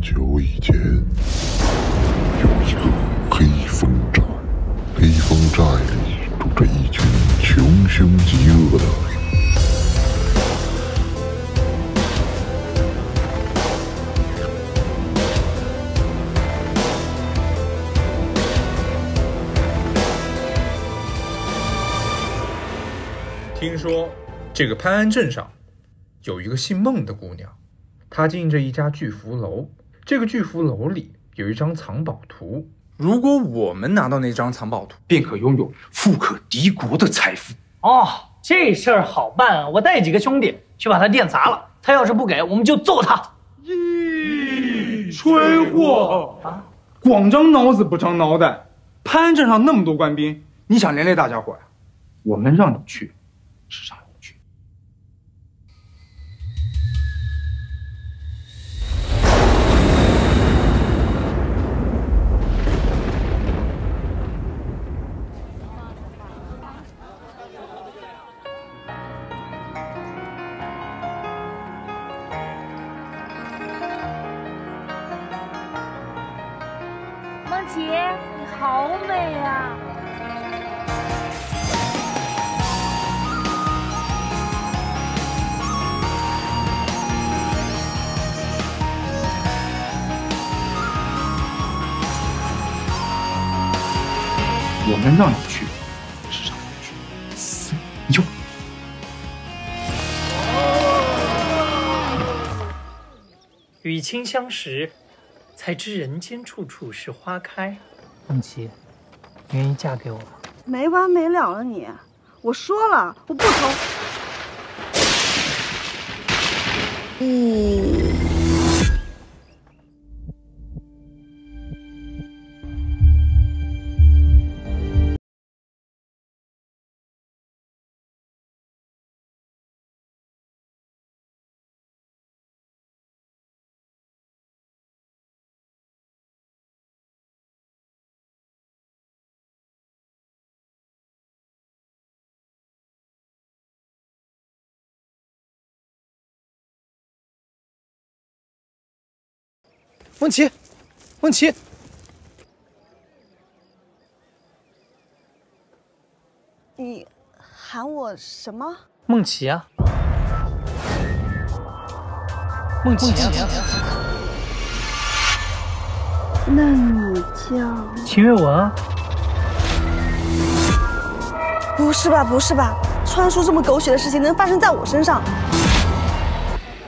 很久以前，有一个黑风寨。黑风寨里住着一群穷凶极恶的人。听说这个潘安镇上有一个姓孟的姑娘，她经营着一家巨福楼。这个巨福楼里有一张藏宝图，如果我们拿到那张藏宝图，便可拥有富可敌国的财富。哦，这事儿好办啊！我带几个兄弟去把他店砸了，他要是不给，我们就揍他。咦，蠢货啊！光长脑子不长脑袋。潘安镇上那么多官兵，你想连累大家伙呀？我们让你去，是啥？ 我们让你去，是让你去，死你就。与卿相识，才知人间处处是花开。梦琪，你愿意嫁给我吗？没完没了了你！我说了，我不愁。梦琪，梦琪，你喊我什么？梦琪啊，梦琪啊。那你叫秦月文啊？不是吧，不是吧！穿书这么狗血的事情能发生在我身上？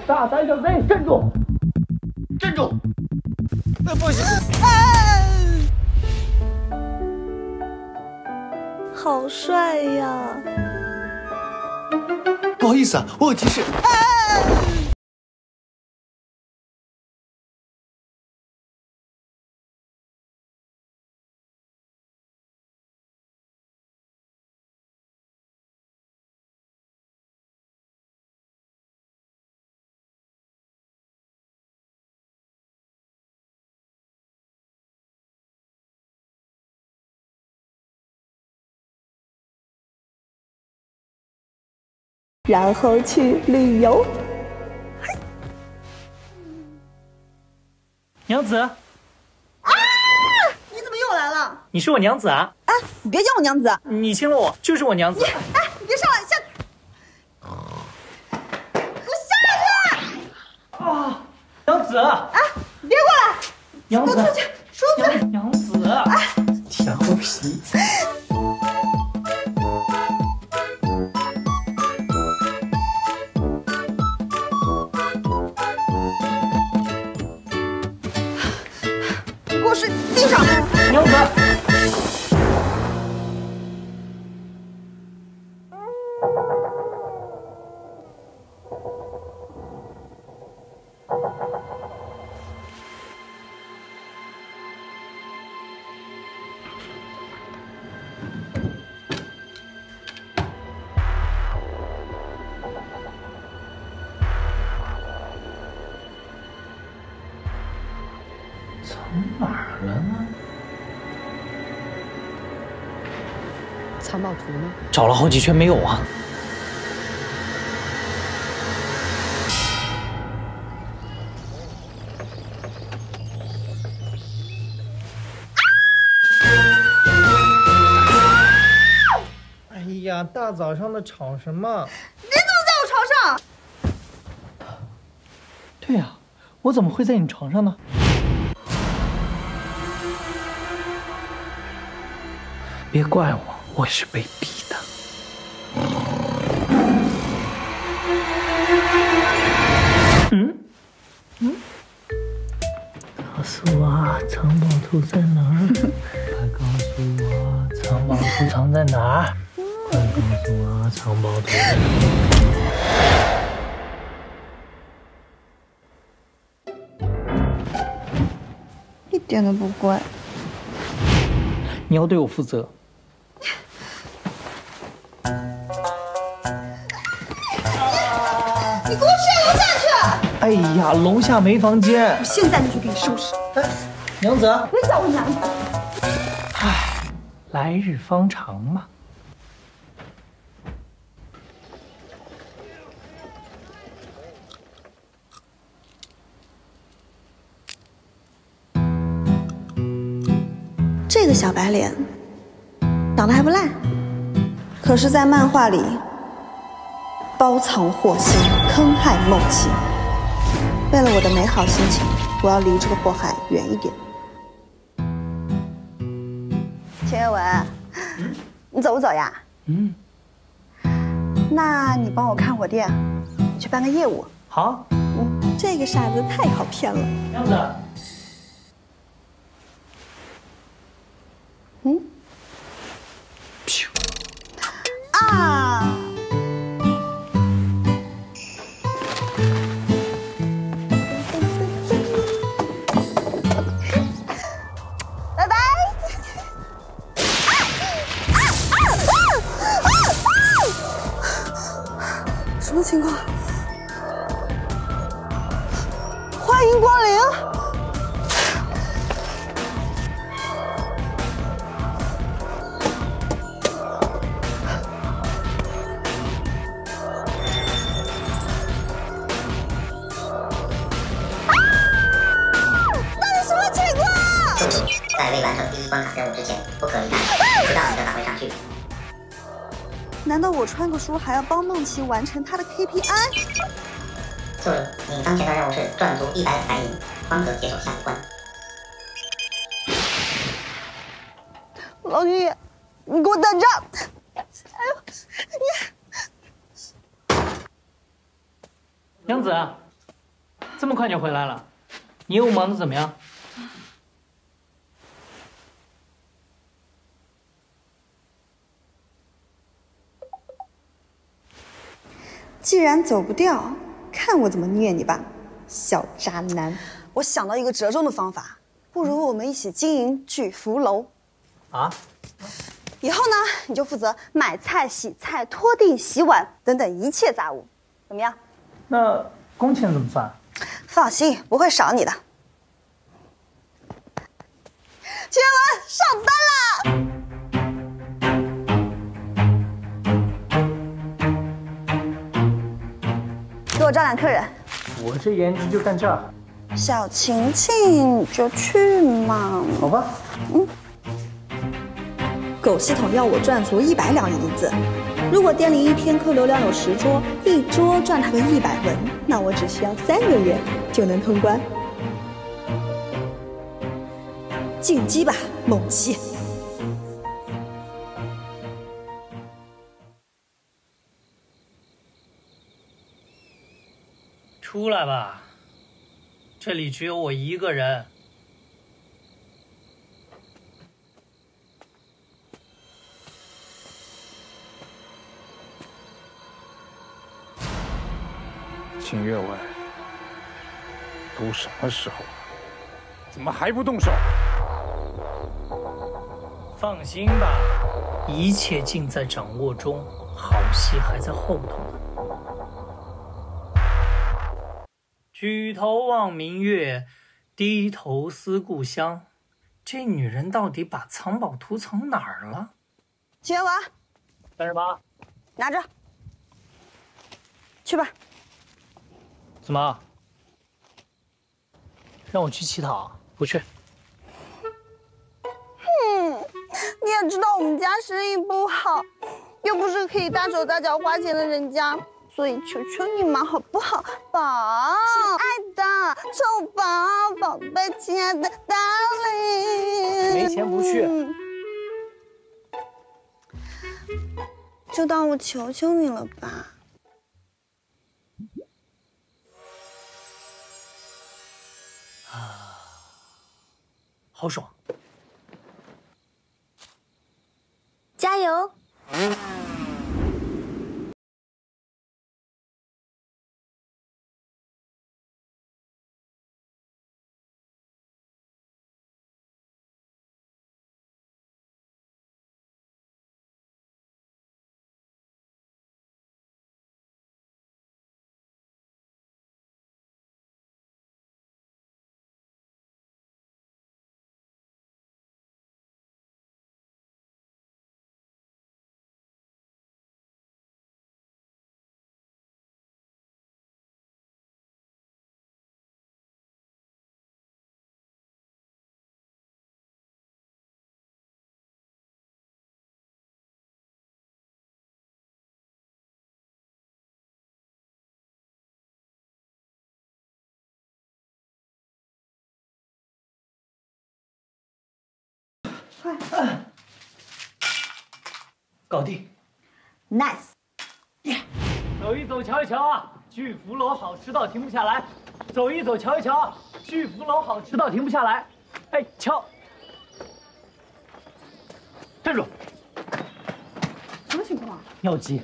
大胆小贼，站住！站住！ 那不行！好帅呀！不好意思啊，我有急事。然后去旅游。娘子，啊！你怎么又来了？你是我娘子啊！哎，你别叫我娘子，你亲了我就是我娘子。哎，你别上来，下去！给我下去！啊，娘子！哎，你别过来！娘子，出去，出去！娘子，哎，舔后皮。 娘子，藏哪儿了呢？ 藏宝图呢？找了好几圈没有啊！呀？大早上的吵什么？你怎么在我床上？对呀，我怎么会在你床上呢？别怪我，我是被逼的。 告诉我藏宝图在哪儿？快告诉我藏宝图藏在哪儿？快告诉我藏宝图在哪儿？一点都不乖。你要对我负责。你给我去！ 哎呀，楼下没房间，我现在就去给你收拾。哎，娘子，别叫我娘子。哎，来日方长嘛。这个小白脸长得还不赖，可是，在漫画里包藏祸心，坑害梦琪。 为了我的美好心情，我要离这个祸害远一点。钱月文，你走不走呀？嗯。那你帮我看我店，我去办个业务。好。嗯，这个傻子太好骗了。娘子。嗯。啊。 情况，欢迎光临。啊！到底什么情况？在未完成第一关卡任务之前，不可以直到你的打回上去。 难道我穿个书还要帮梦琪完成她的 KPI？ 就你当前的任务是赚足100白银，方可解锁下一关。老天爷，你给我等着！哎呦，你娘子，这么快就回来了？你业务忙得怎么样？ 既然走不掉，看我怎么虐你吧，小渣男！我想到一个折中的方法，不如我们一起经营聚福楼。啊？以后呢，你就负责买菜、洗菜、拖地、洗碗等等一切杂物，怎么样？那工钱怎么算？放心，不会少你的。秦文，上班啦！ 我招揽客人，我这颜值就干这儿。小晴晴，你就去嘛。好吧。嗯。狗系统要我赚足100两银子，如果店里一天客流量有10桌，一桌赚他个100文，那我只需要3个月就能通关。进击吧，梦琪。 出来吧，这里只有我一个人。秦月文，都什么时候了，怎么还不动手？放心吧，一切尽在掌握中，好戏还在后头。 举头望明月，低头思故乡。这女人到底把藏宝图藏哪儿了？秦月文，38，拿着，去吧。怎么？让我去乞讨？不去。哼、你也知道我们家生意不好，又不是可以大手大脚花钱的人家，所以求求你们好不好，宝，亲爱的，臭宝，宝贝，亲爱的，darling，没钱不去，就当我求求你了吧。 好爽！加油！快，搞定 ，nice， 耶！走一走，瞧一瞧啊，巨福楼好吃到停不下来。走一走，瞧一瞧啊，巨福楼好吃到停不下来。哎，瞧，站住！什么情况啊？尿急。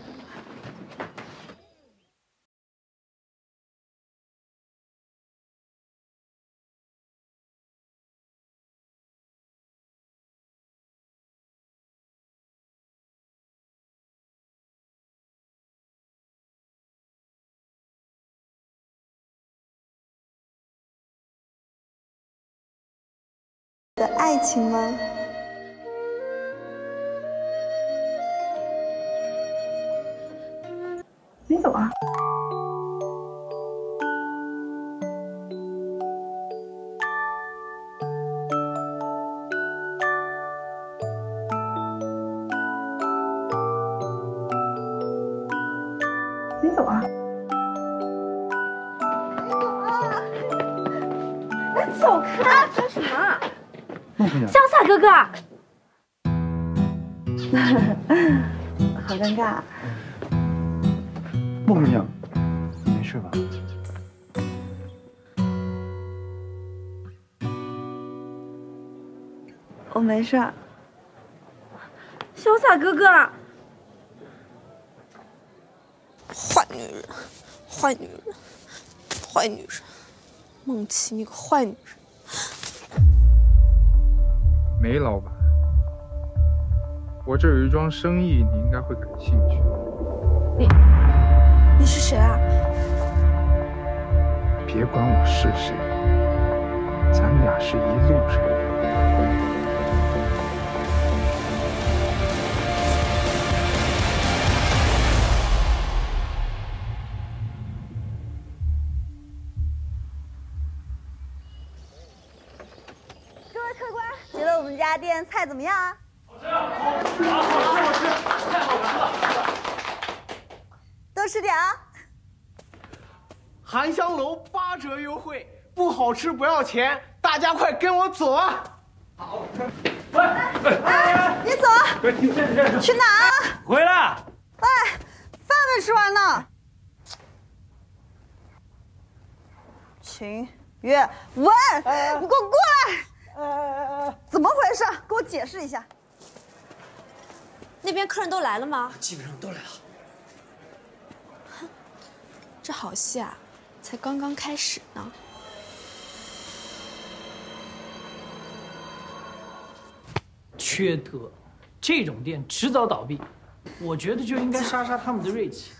的爱情吗？没有啊。没有啊。哎，走开！干什么啊？ 潇洒哥哥，好尴尬。孟姑娘，没事吧？我没事。潇洒哥哥，坏女人，坏女人，坏女人，孟琪，你个坏女人。 梅老板，我这有一桩生意，你应该会感兴趣。你是谁啊？别管我是谁，咱们俩是一路人。 店菜怎么样啊？好吃，好吃，好吃，太好吃了！多吃点啊！韩香楼8折优惠，不好吃不要钱，大家快跟我走啊！好，哎，别走啊！去哪啊？回来！哎，饭没吃完呢。秦月文，你给我过来！ 怎么回事？给我解释一下。那边客人都来了吗？基本上都来了。这好戏啊，才刚刚开始呢。缺德，这种店迟早倒闭。我觉得就应该杀杀他们的锐气。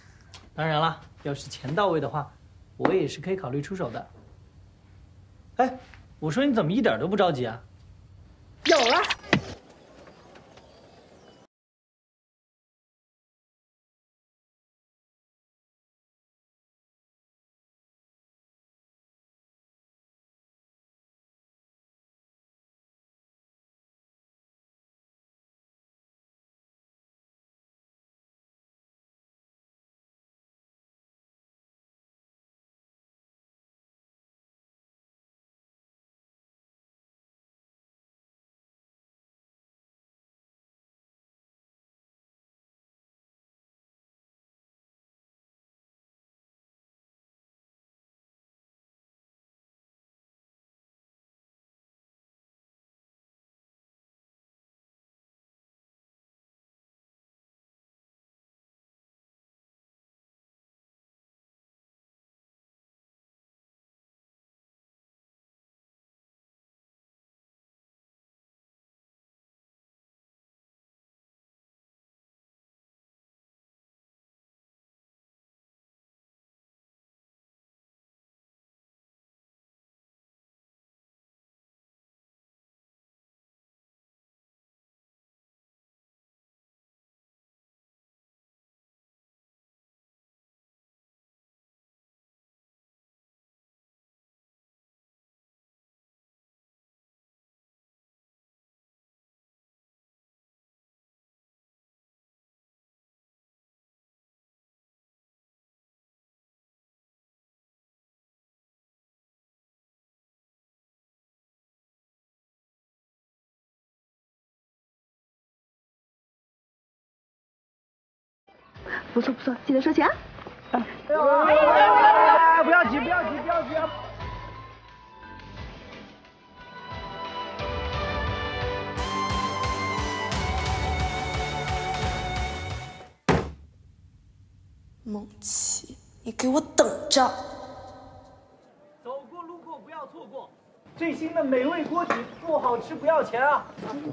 当然了，要是钱到位的话，我也是可以考虑出手的。哎。 我说你怎么一点都不着急啊？有了，不错不错，记得收钱啊！不要急，不要急，不要急啊！梦琪，你给我等着！走过路过不要错过，最新的美味锅底，不好吃不要钱啊！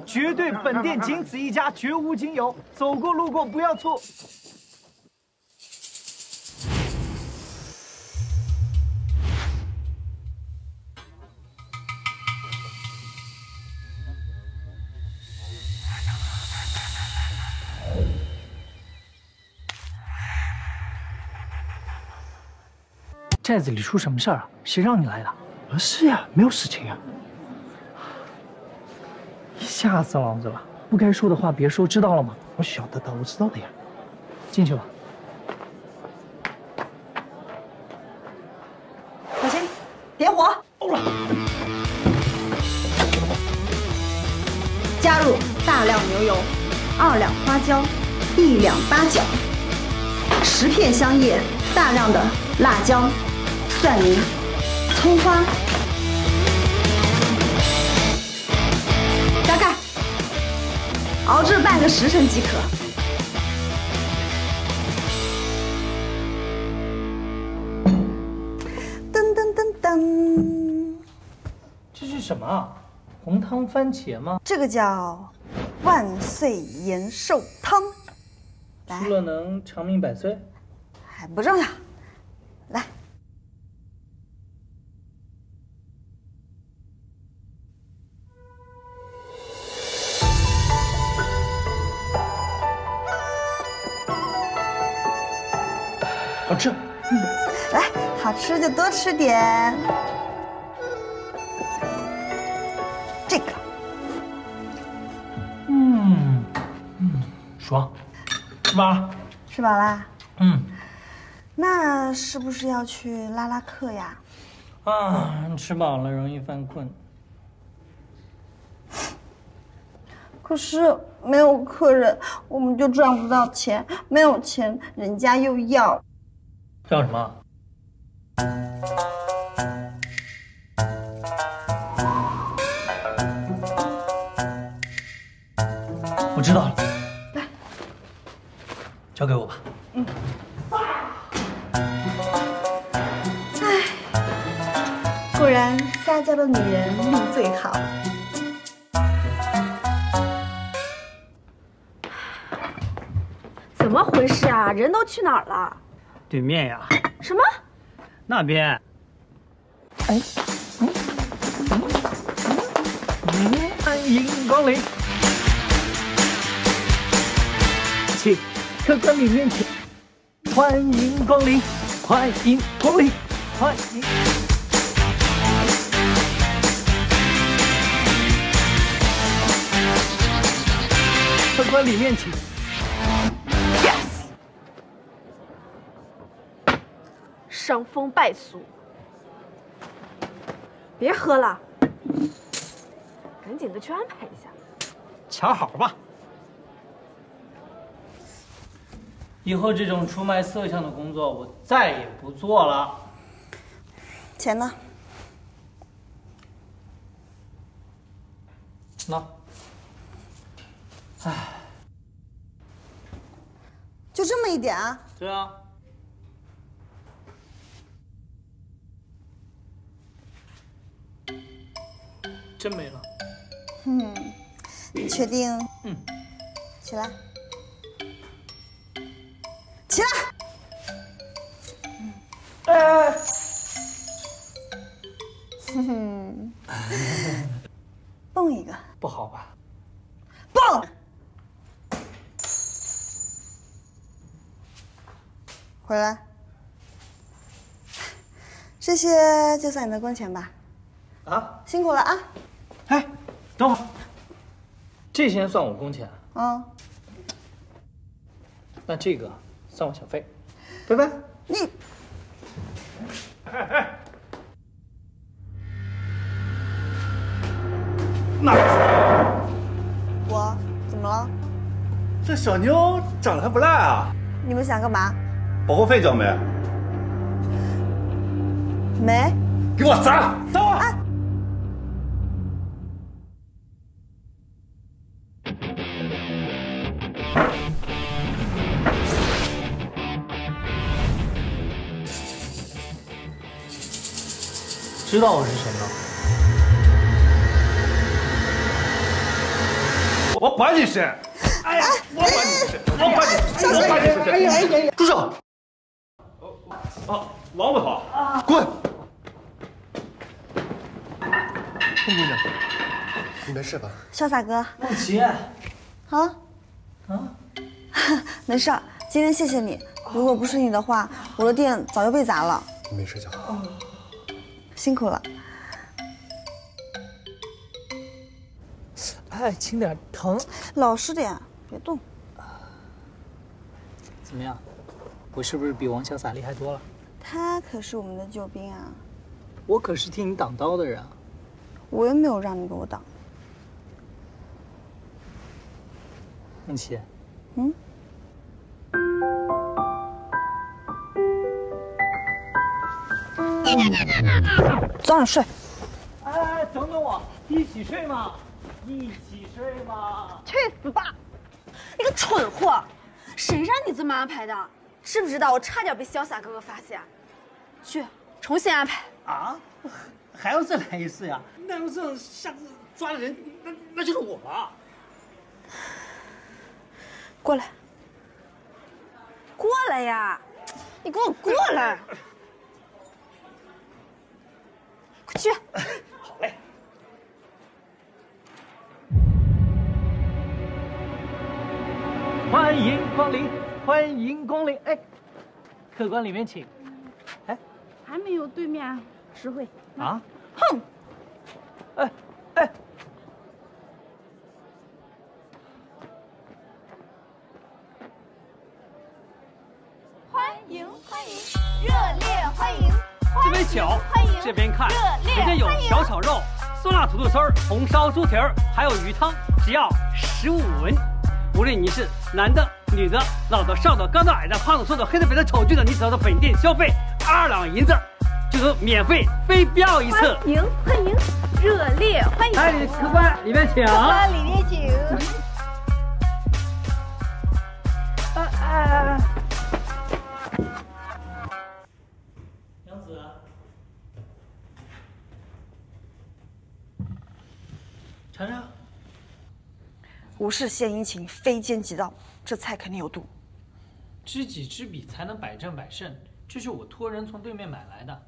绝对本店仅此一家，绝无仅有。走过路过不要错。 寨子里出什么事儿啊？谁让你来的？啊，是呀，没有事情呀。你吓死老子了！不该说的话别说，知道了吗？我晓得的，我知道的呀。进去吧。小心，点火！加入大量牛油、2两花椒、1两八角、10片香叶，大量的辣椒。 蒜泥、葱花，加盖，熬制半个时辰即可。噔噔噔噔，这是什么啊？红汤番茄吗？这个叫万岁延寿汤。吃了能长命100岁？还不重要，来。 好吃，来，好吃就多吃点。这个，爽，吃饱了，吃饱啦。那是不是要去拉拉客呀？啊，吃饱了容易犯困。可是没有客人，我们就赚不到钱，没有钱，人家又要。 叫什么？我知道了，来，交给我吧。哎，果然撒娇的女人命最好。怎么回事啊？人都去哪儿了？ 对面呀，什么？那边。哎，欢迎光临，请客官里面请。欢迎光临，欢迎光临，欢迎。客官里面请。 伤风败俗，别喝了，赶紧的去安排一下。瞧好吧，以后这种出卖色相的工作我再也不做了。钱呢？那，哎，就这么一点啊？对啊。 真没了。你确定？起来，起来。哎，蹦一个。不好吧？蹦。回来。这些就算你的工钱吧。啊，辛苦了啊。 哎，等会儿，这些算我工钱啊。那这个算我小费，拜拜。你，哎，哪？我怎么了？这小妞长得还不赖啊。你们想干嘛？保护费交没？没。给我砸！等我。啊 知道我是谁吗？我管你谁！哎呀，我管你谁！我管你！我管你是谁！哎呀，住手！啊，王八头，滚！宋姑娘，你没事吧？潇洒哥，梦琪，没事儿。今天谢谢你，如果不是你的话，我的店早就被砸了。你没事就好。 辛苦了。哎，轻点，疼。老实点，别动。怎么样？我是不是比王潇洒厉害多了？他可是我们的救兵啊！我可是替你挡刀的人。我又没有让你给我挡。梦琪。嗯。 早点睡。哎，等等我，一起睡嘛，一起睡嘛。去死吧！你个蠢货，谁让你这么安排的？知不知道我差点被潇洒哥哥发现？去，重新安排。啊？还要再来一次呀？那要这下次抓了人，那就是我了。过来。过来呀！你给我过来！ 去，好嘞。欢迎光临，欢迎光临。哎，客官里面请。哎，还没有对面实惠啊！哼！哎哎，欢迎欢迎，热烈欢迎。 这边瞧，这边看，人家有小炒肉、酸辣土豆丝儿、红烧猪蹄儿，还有鱼汤，只要15文。无论你是男的、女的、老的、少的、高的、矮的、胖的、瘦的、黑的、白的、丑俊的，你只要到本店消费2两银子，就能免费飞镖一次。欢迎欢迎，热烈欢迎！哎，客官里面请。客官里面请。尝尝，无事献殷勤，非奸即盗，这菜肯定有毒。知己知彼，才能百战百胜。这是我托人从对面买来的，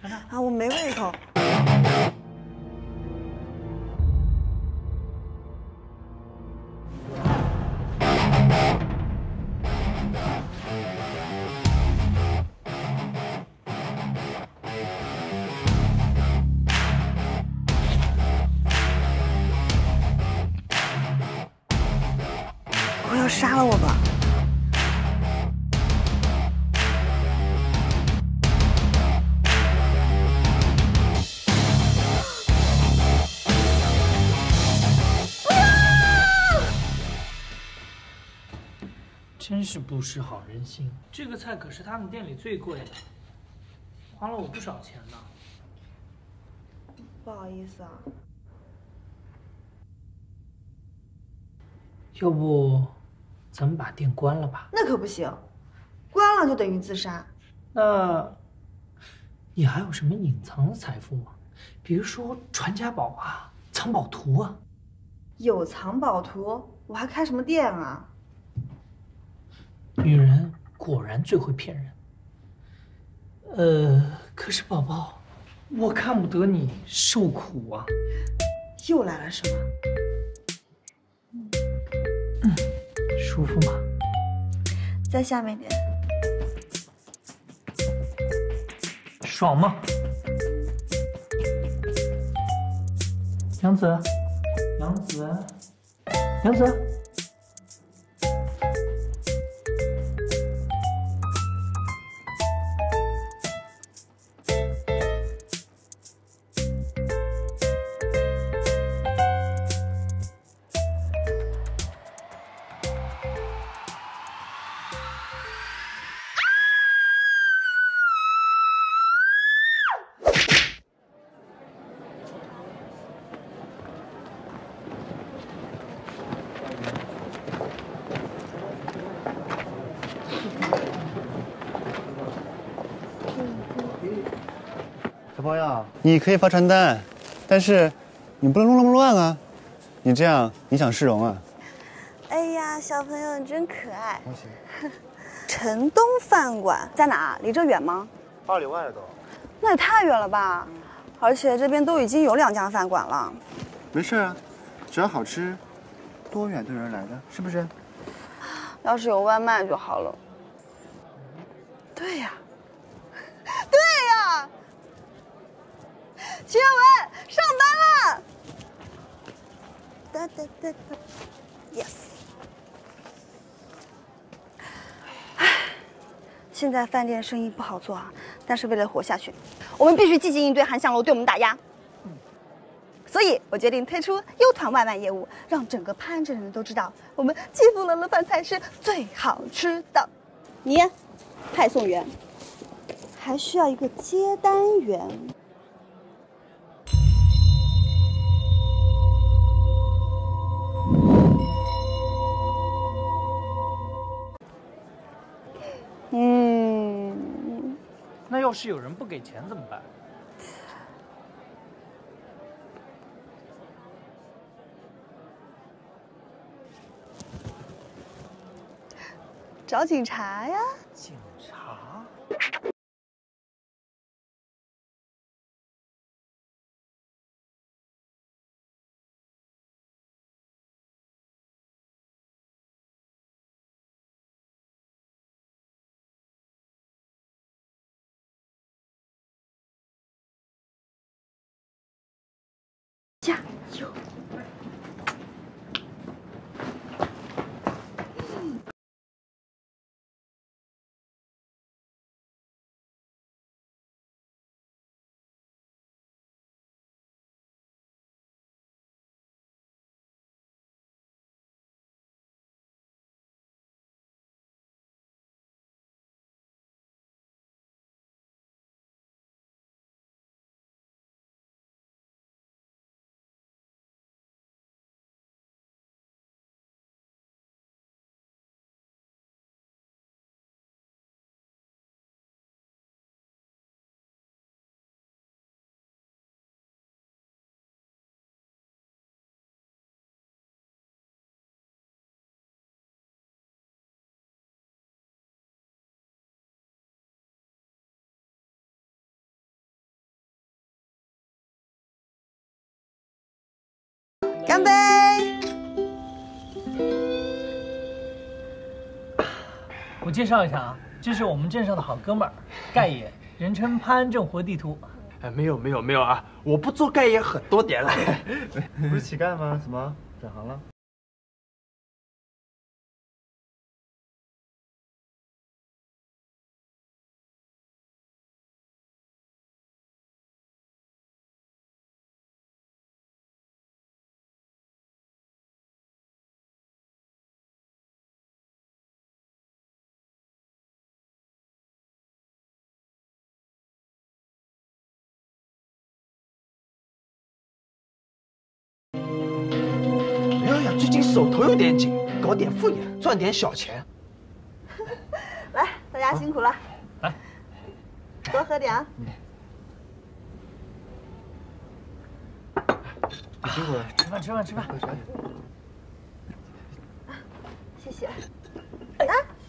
尝尝。啊，我没胃口。杀了我吧！真是不识好人心。这个菜可是他们店里最贵的，花了我不少钱呢。不好意思啊。要不？ 咱们把店关了吧？那可不行，关了就等于自杀。那，你还有什么隐藏的财富吗？比如说传家宝啊、藏宝图啊。有藏宝图，我还开什么店啊？女人果然最会骗人。可是宝宝，我看不得你受苦啊。又来了是吗？ 舒服吗？再下面一点。爽吗？杨子，杨子，杨子，朋友，你可以发传单，但是你不能弄那么乱啊！你这样影响市容啊！哎呀，小朋友你真可爱。城东饭馆在哪？离这远吗？2里外了都。那也太远了吧！而且这边都已经有2家饭馆了。没事啊，只要好吃，多远都有人来的，是不是？要是有外卖就好了。对呀。 对呀，秦耀文上班了。哒哒哒哒 ，yes。唉，现在饭店生意不好做啊，但是为了活下去，我们必须积极应对韩香楼对我们打压。所以我决定推出优团外卖业务，让整个潘镇人都知道，我们季福楼的饭菜是最好吃的。你，派送员。 还需要一个接单员。那要是有人不给钱怎么办？找警察呀！警察。 加油！干杯！我介绍一下啊，这是我们镇上的好哥们儿盖爷，人称潘安镇活地图。哎，没有啊，我不做盖爷很多年了。不是乞丐吗？怎么转行了？ 最近手头有点紧，搞点副业赚点小钱。来，大家辛苦了，来，多喝点啊！辛苦了，吃饭。谢谢。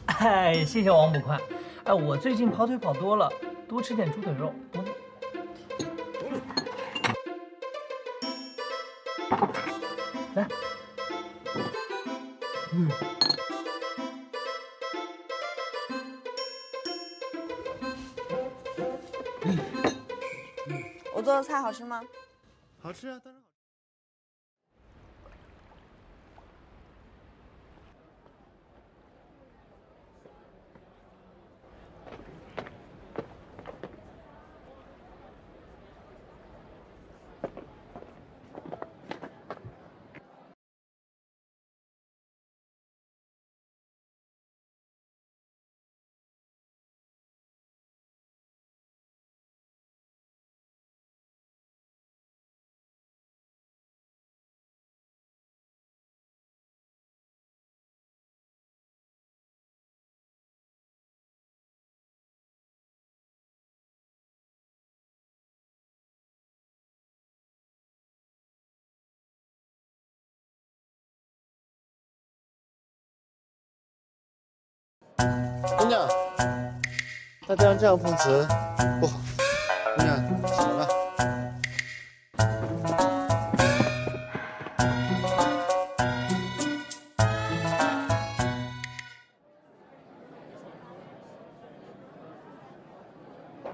哎，谢谢王捕快。哎，我最近跑腿跑多了，多吃点猪腿肉。来。 我做的菜好吃吗？好吃啊，当然好姑娘，那这样碰瓷，不，姑娘醒了。看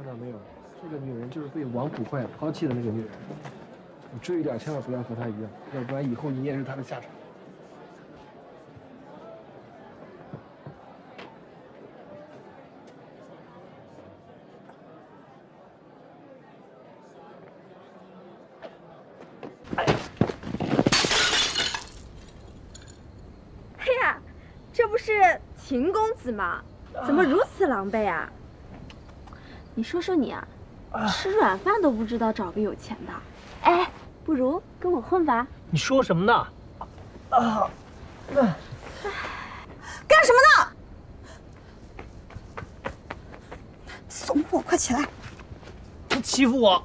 到没有，这个女人就是被王捕快抛弃的那个女人。你这一点千万不要和她一样，要不然以后你也是她的下场。 秦公子嘛，怎么如此狼狈啊？你说说你啊，吃软饭都不知道找个有钱的，哎，不如跟我混吧。你说什么呢？啊，干什么呢？怂货，快起来！他欺负我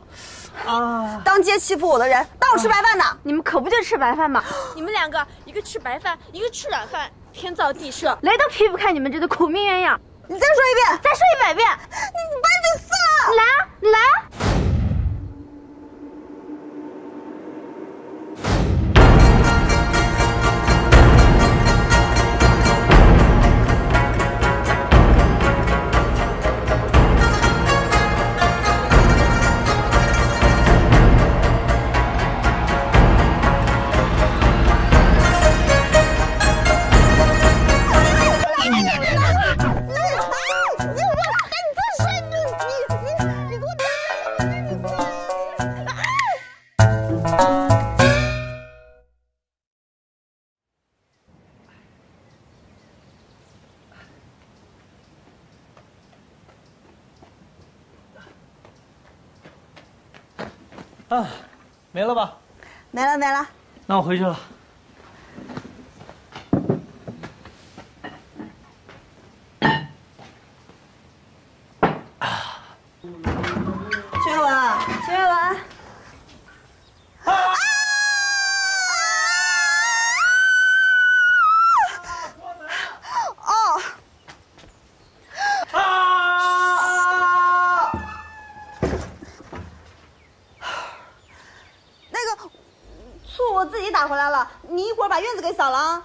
啊！当街欺负我的人，当我吃白饭呢？你们可不就吃白饭吗？你们两个，一个吃白饭，一个吃软饭。 天造地设，雷都劈不开你们这对苦命鸳鸯！你再说一遍，再说100遍，你搬就算了！来啊，你来啊！啊，没了吧？没了没了。那我回去了。薛文，薛文。啊！哦。啊！我自己打回来了，你一会儿把院子给扫了啊！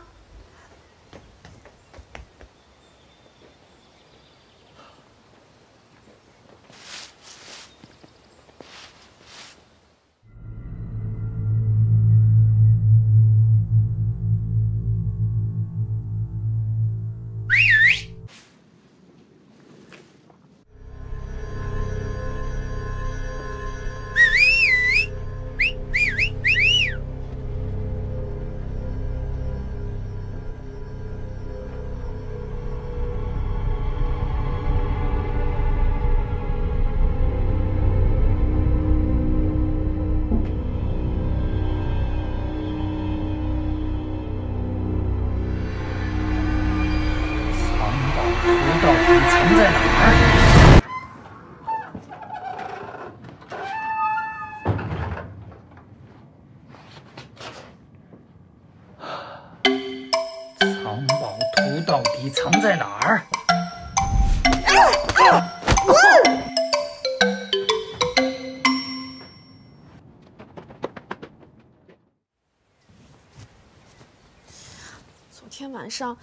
晚上，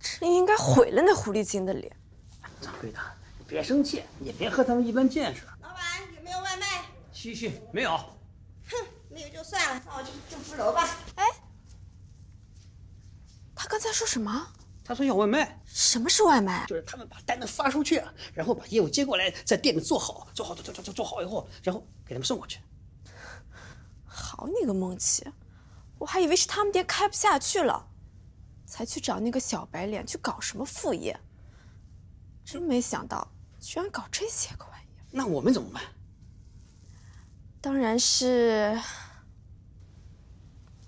这应该毁了那狐狸精的脸。掌柜的，别生气，也别和他们一般见识。老板有没有外卖？嘘嘘，没有。哼，没有就算了，那我去住福楼吧。哎，他刚才说什么？他说要外卖。什么是外卖？就是他们把单子发出去，然后把业务接过来，在店里做好以后，然后给他们送过去。好你个孟奇，我还以为是他们店开不下去了。 才去找那个小白脸去搞什么副业，真没想到居然搞这些个玩意儿。那我们怎么办？当然是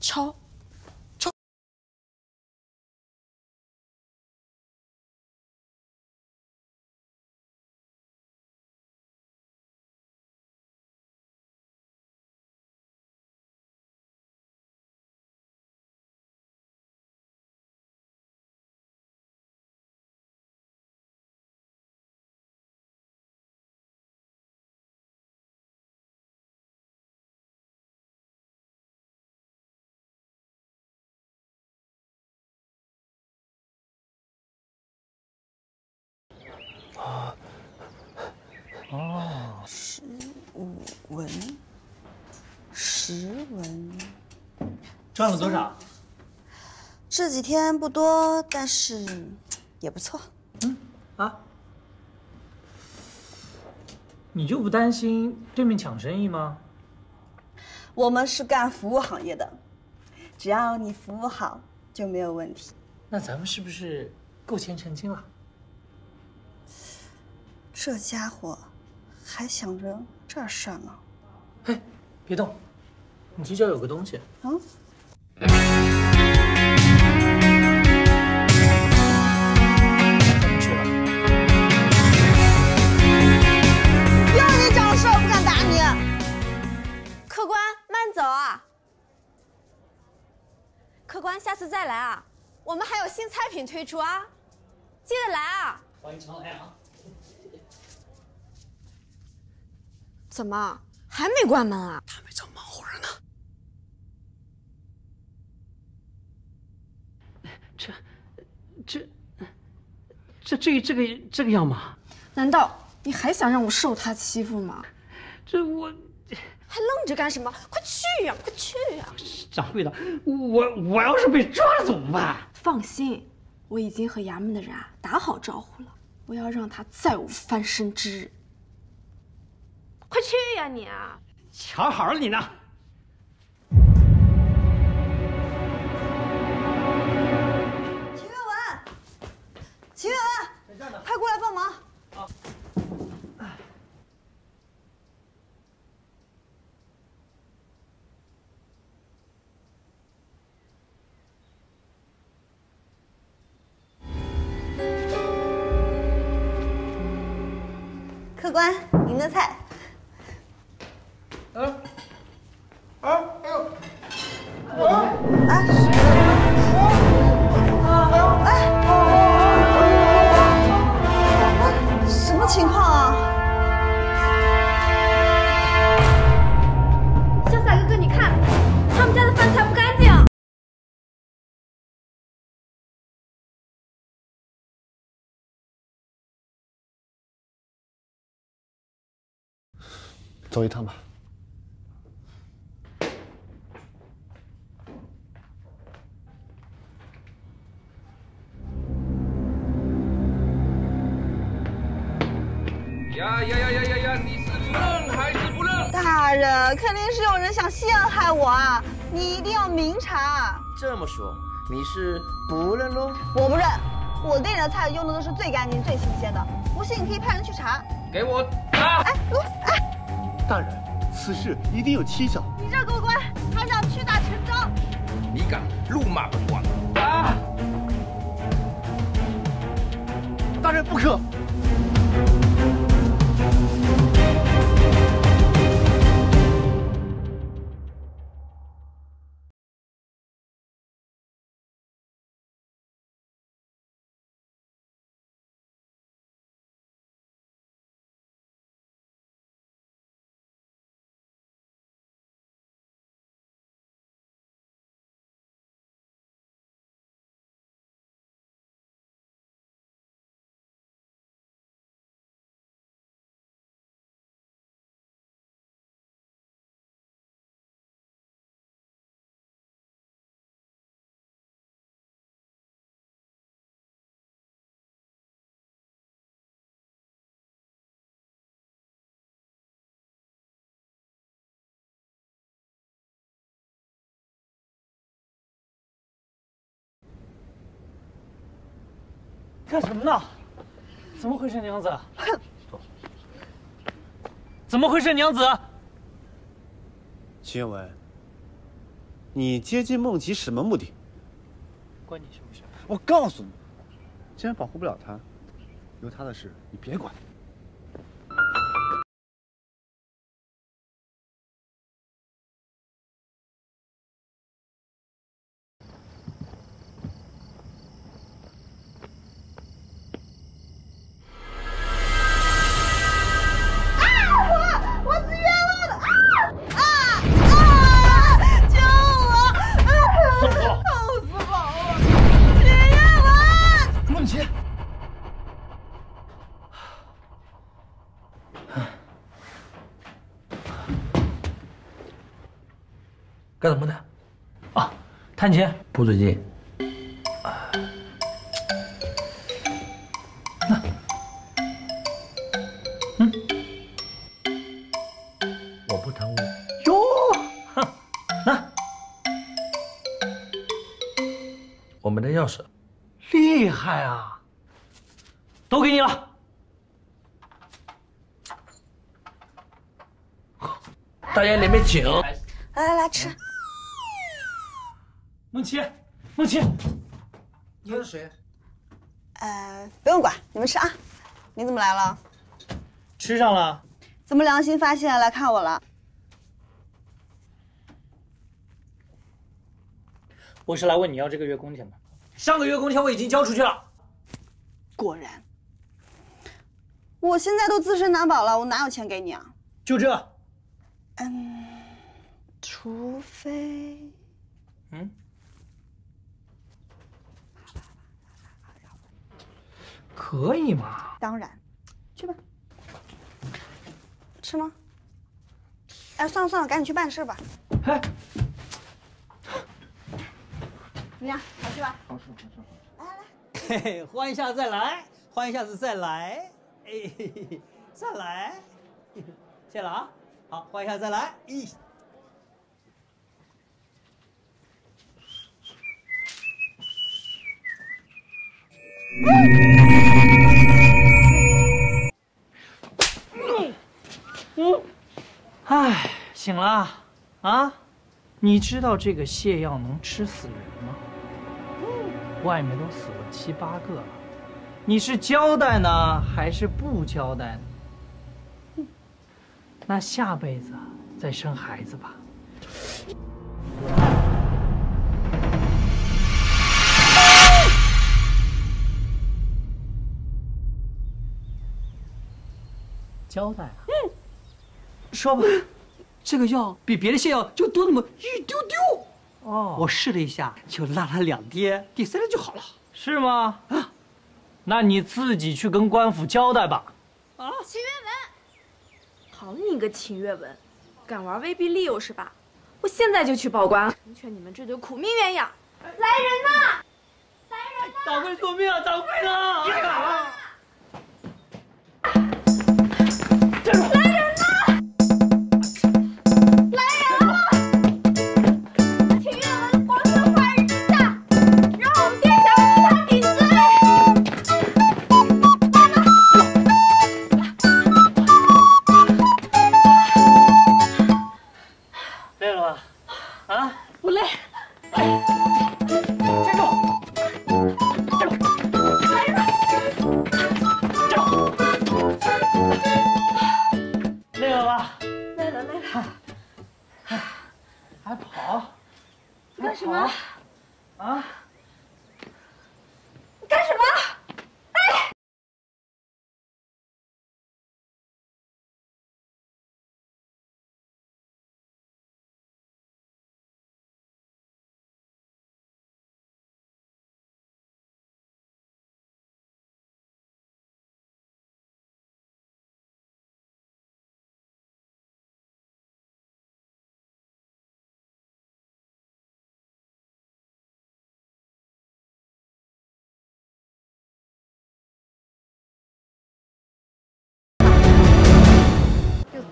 抄。十文，赚了多少？这几天不多，但是也不错。你就不担心对面抢生意吗？我们是干服务行业的，只要你服务好就没有问题。那咱们是不是够钱成精了？这家伙还想着这事儿呢。嘿，别动，你嘴角有个东西。客官，下次再来啊！我们还有新菜品推出啊，记得来啊！欢迎常来啊！怎么还没关门啊？他们正忙活着呢。这个样吗？难道你还想让我受他欺负吗？我。还愣着干什么？快去呀，快去呀！掌柜的，我要是被抓了怎么办？放心，我已经和衙门的人打好招呼了，我要让他再无翻身之日。快去呀你！瞧好了你呢！秦月文，快过来帮忙！啊。客官，您的菜。什么情况啊？潇洒哥哥，你看，他们家的饭菜不干净。走一趟吧。呀！你是愣还是不愣？大人，肯定是有人想陷害我啊！你一定要明察。这么说，你是不认喽？我不认，我店里的菜用的都是最干净、最新鲜的。不信，你可以派人去查。给我打！哎！大人，此事一定有蹊跷。你这狗官还想屈打成招？你敢怒骂本官？啊！大人不可！干什么呢？怎么回事，娘子？怎么回事，娘子？秦月文，你接近梦琪什么目的？关你什么事？我告诉你，既然保护不了他，有他的事你别管。干什么的？啊，弹琴不对劲。那，嗯，我不贪污。哟，哼，那我们的钥匙，厉害啊！都给你了。 大家里面请，来来来吃。梦琪，梦琪，你是谁？不用管，你们吃啊。你怎么来了？吃上了。怎么良心发现来看我了？我是来问你要这个月工钱的。上个月工钱我已经交出去了。果然，我现在都自身难保了，我哪有钱给你啊？就这。 嗯，除非……嗯，可以吗？当然，去吧。吃吗？哎，算了算了，赶紧去办事吧。哎，怎么样？好吃吧？好吃，好吃，好吃。来来来，嘿嘿，欢一下再来，欢一下子再来，哎，嘿嘿再来，谢了啊。 好，换一下再来。咦，哎，醒了啊？你知道这个泻药能吃死人吗？外面都死了7、8个了，你是交代呢，还是不交代呢？ 那下辈子再生孩子吧。交代啊，嗯，说吧，这个药比别的泻药就多那么一丢丢。哦，我试了一下，就拉了2天，第3天就好了。是吗？啊，那你自己去跟官府交代吧。啊，秦月文。 好你个秦月文，敢玩威逼利诱是吧？我现在就去报官，成全你们这对苦命鸳鸯！来人呐！来人呐！掌柜救命啊！掌柜呢？别打了！来人呐！来人呐！秦月文，皇兄坏人之下，让我们殿下为他顶罪！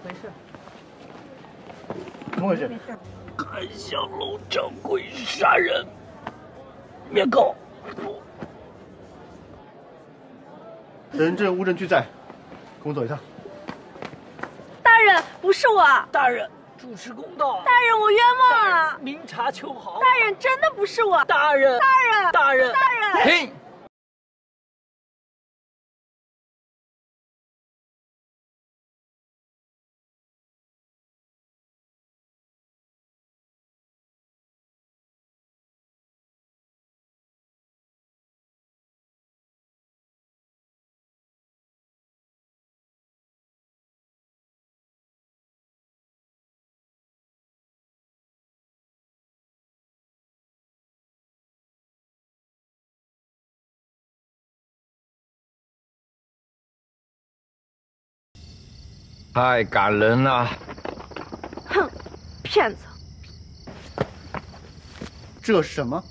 没事，怎么回事？甘香楼掌柜杀人灭口，人证物证俱在，跟我走一趟。大人，不是我。大人，主持公道。大人，我冤枉了。明察秋毫。大人，真的不是我。大人，大人，大人，大人，停！ 太感人了！哼，骗子！这什么？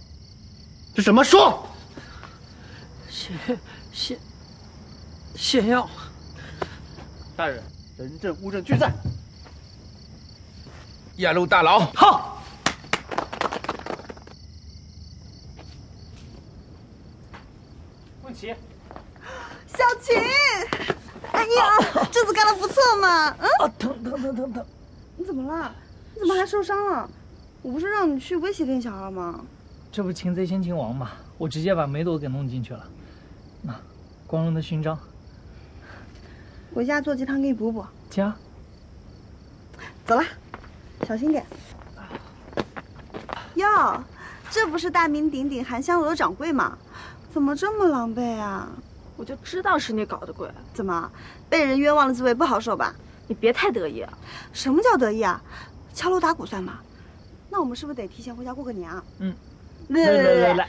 这什么？说。泻药。大人，人证物证俱在。押入大牢。好。 小琴，哎呀，这次干的不错嘛，嗯。啊，疼！你怎么了？你怎么还受伤了？我不是让你去威胁殿下了吗？这不擒贼先擒王嘛，我直接把梅朵给弄进去了。那，光荣的勋章。回家做鸡汤给你补补。家。走了，小心点。哟，这不是大名鼎鼎含香楼的掌柜吗？ 怎么这么狼狈啊！我就知道是你搞的鬼。怎么被人冤枉的滋味不好受吧？你别太得意啊！什么叫得意啊？敲锣打鼓算吗？那我们是不是得提前回家过个年啊？嗯，来，你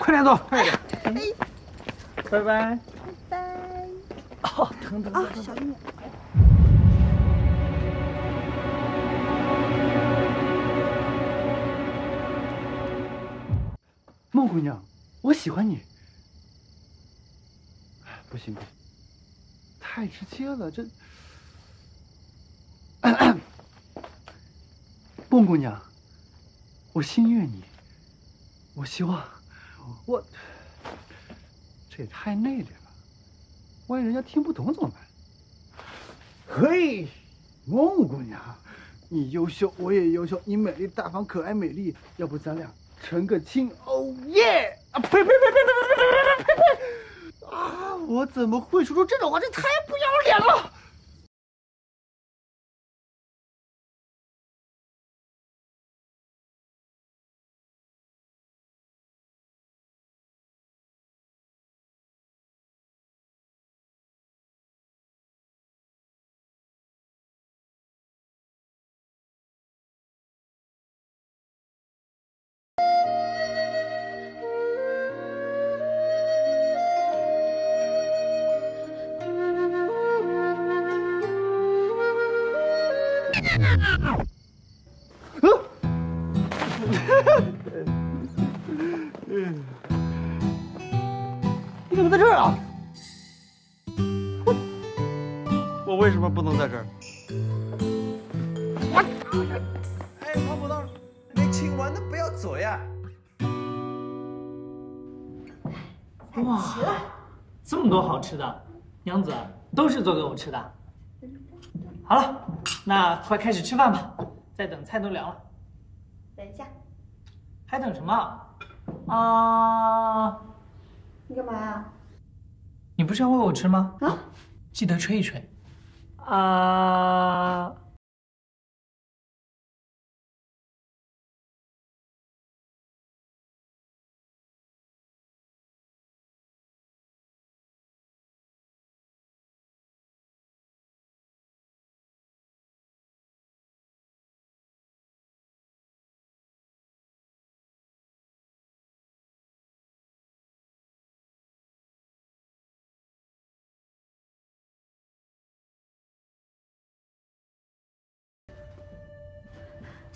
快点走，快点。拜拜。哦，疼啊！小心点。 孟姑娘。 我喜欢你，不行，太直接了，这。孟姑娘，我心悦你，我希望，我，这也太内敛了，万一人家听不懂怎么办？嘿，孟姑娘，你优秀，我也优秀，你美丽大方，可爱美丽，要不咱俩成个亲？哦耶！ 啊呸！啊！我怎么会说出这种话？这太不要脸了！你怎么在这儿啊？我为什么不能在这儿？哎，王捕头，没亲完的不要走呀！哇，这么多好吃的，娘子都是做给我吃的。好了，那快开始吃饭吧，再等菜都凉了。等一下，还等什么？啊！ 你干嘛呀？你不是要喂我吃吗？啊，记得吹一吹。啊。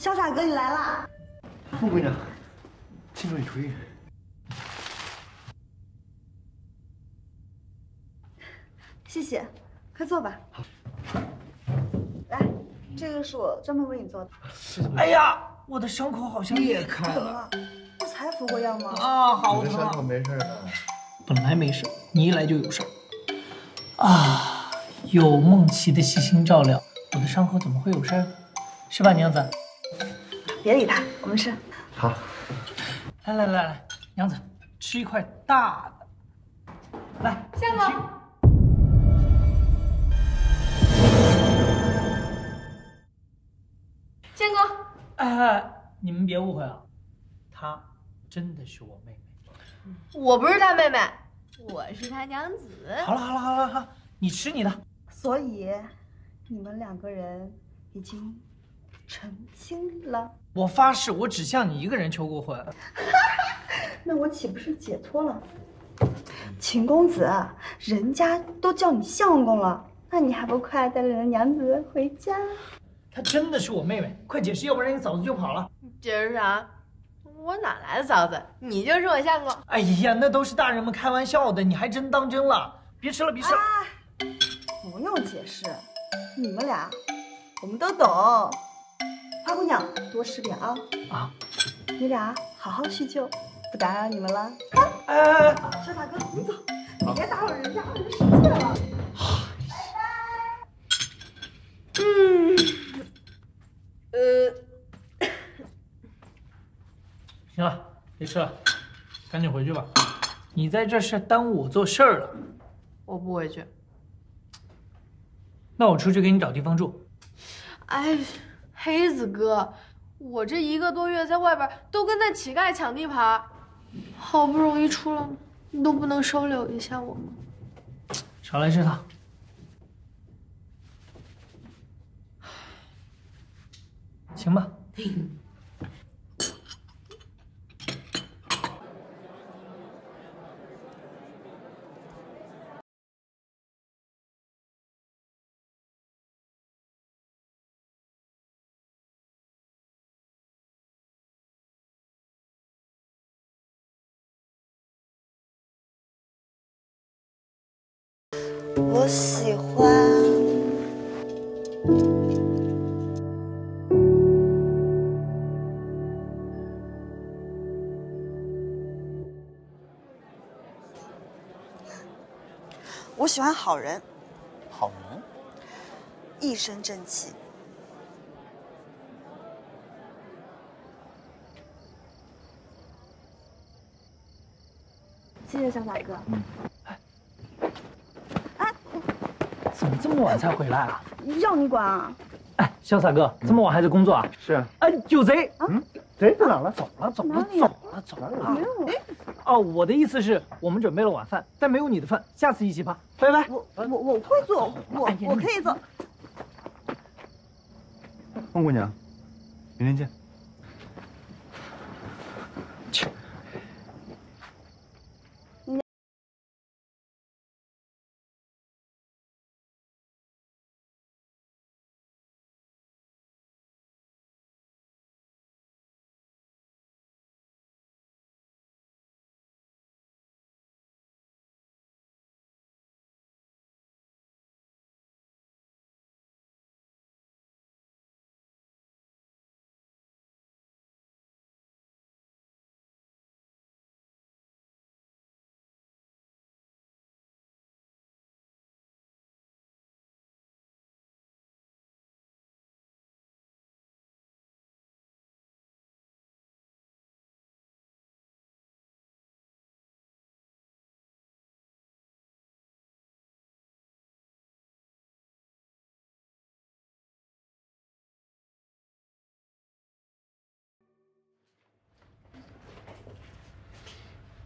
潇洒哥，你来啦！孟姑娘，敬你厨艺。谢谢，快坐吧。好。来，这个是我专门为你做的。哎呀，我的伤口好像裂开了。这才服过药吗？啊，好疼！伤口没事的。本来没事，你一来就有事。啊，有梦琪的细心照料，我的伤口怎么会有事？是吧，娘子？ 别理他，我们吃。好，来，娘子，吃一块大的。来，相公。相公。哎，你们别误会啊，她真的是我妹妹。我不是她妹妹，我是她娘子。好了，你吃你的。所以，你们两个人已经。 成亲了！我发誓，我只向你一个人求过婚。那我岂不是解脱了？秦公子，人家都叫你相公了，那你还不快带着人娘子回家？她真的是我妹妹，快解释，要不然你嫂子就跑了。解释啥？我哪来的嫂子？你就是我相公。哎呀，那都是大人们开玩笑的，你还真当真了？别吃了，别吃了。啊，不用解释，你们俩我们都懂。花姑娘，多吃点啊。啊，你俩好好叙旧，不打扰你们了。啊，哎，小大哥，你走，你别打扰人家二人世界了。拜拜。行了，别吃了，赶紧回去吧。你在这是耽误我做事儿了。我不回去。那我出去给你找地方住。哎，黑子哥，我这一个多月在外边都跟那乞丐抢地盘，好不容易出了，你都不能收留一下我吗？少来这套。行吧。我喜欢好人，好人，一身正气。谢谢小大哥。怎么这么晚才回来啊？要你管啊！哎，潇洒哥，这么晚还在工作啊？是啊。哎，有贼！嗯，贼在哪了？走了，走了，走了，走了。没有。哦，我的意思是，我们准备了晚饭，但没有你的饭，下次一起吧。拜拜。我会做，我可以做。孟姑娘，明天见。去。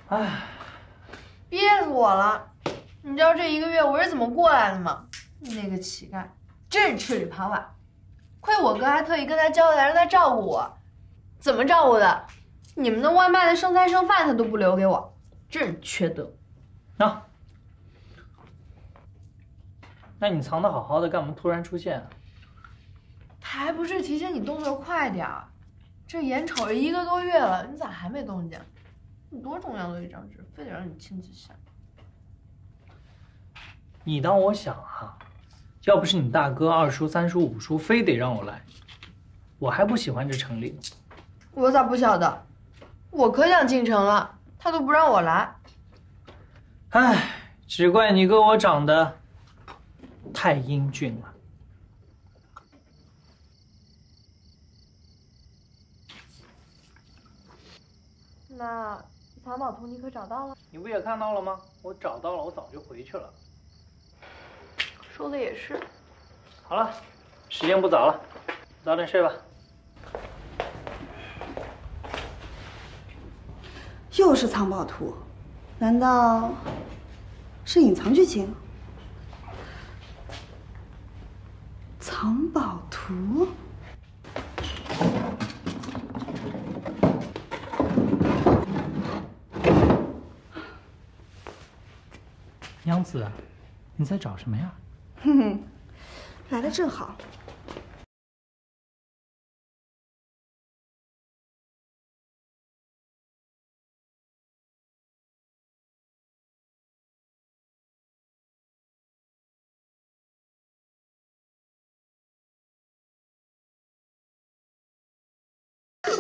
哎，憋死我了！你知道这一个月我是怎么过来的吗？那个乞丐真是吃里扒外，亏我哥还特意跟他交代，让他照顾我。怎么照顾的？你们那外卖的剩菜剩饭他都不留给我，真是缺德！啊，那你藏得好好的，干嘛突然出现啊？他还不是提醒你动作快点儿？这眼瞅着一个多月了，你咋还没动静？ 你多重要的一张纸，非得让你亲自下。你当我想啊，要不是你大哥、二叔、三叔、五叔非得让我来，我还不喜欢这城里呢。我咋不晓得？我可想进城了，他都不让我来。唉，只怪你哥我长得太英俊了。 那藏宝图你可找到了？你不也看到了吗？我找到了，我早就回去了。说的也是。好了，时间不早了，早点睡吧。又是藏宝图，难道是隐藏剧情？藏宝图。 娘子，你在找什么呀？哼哼，来的正好。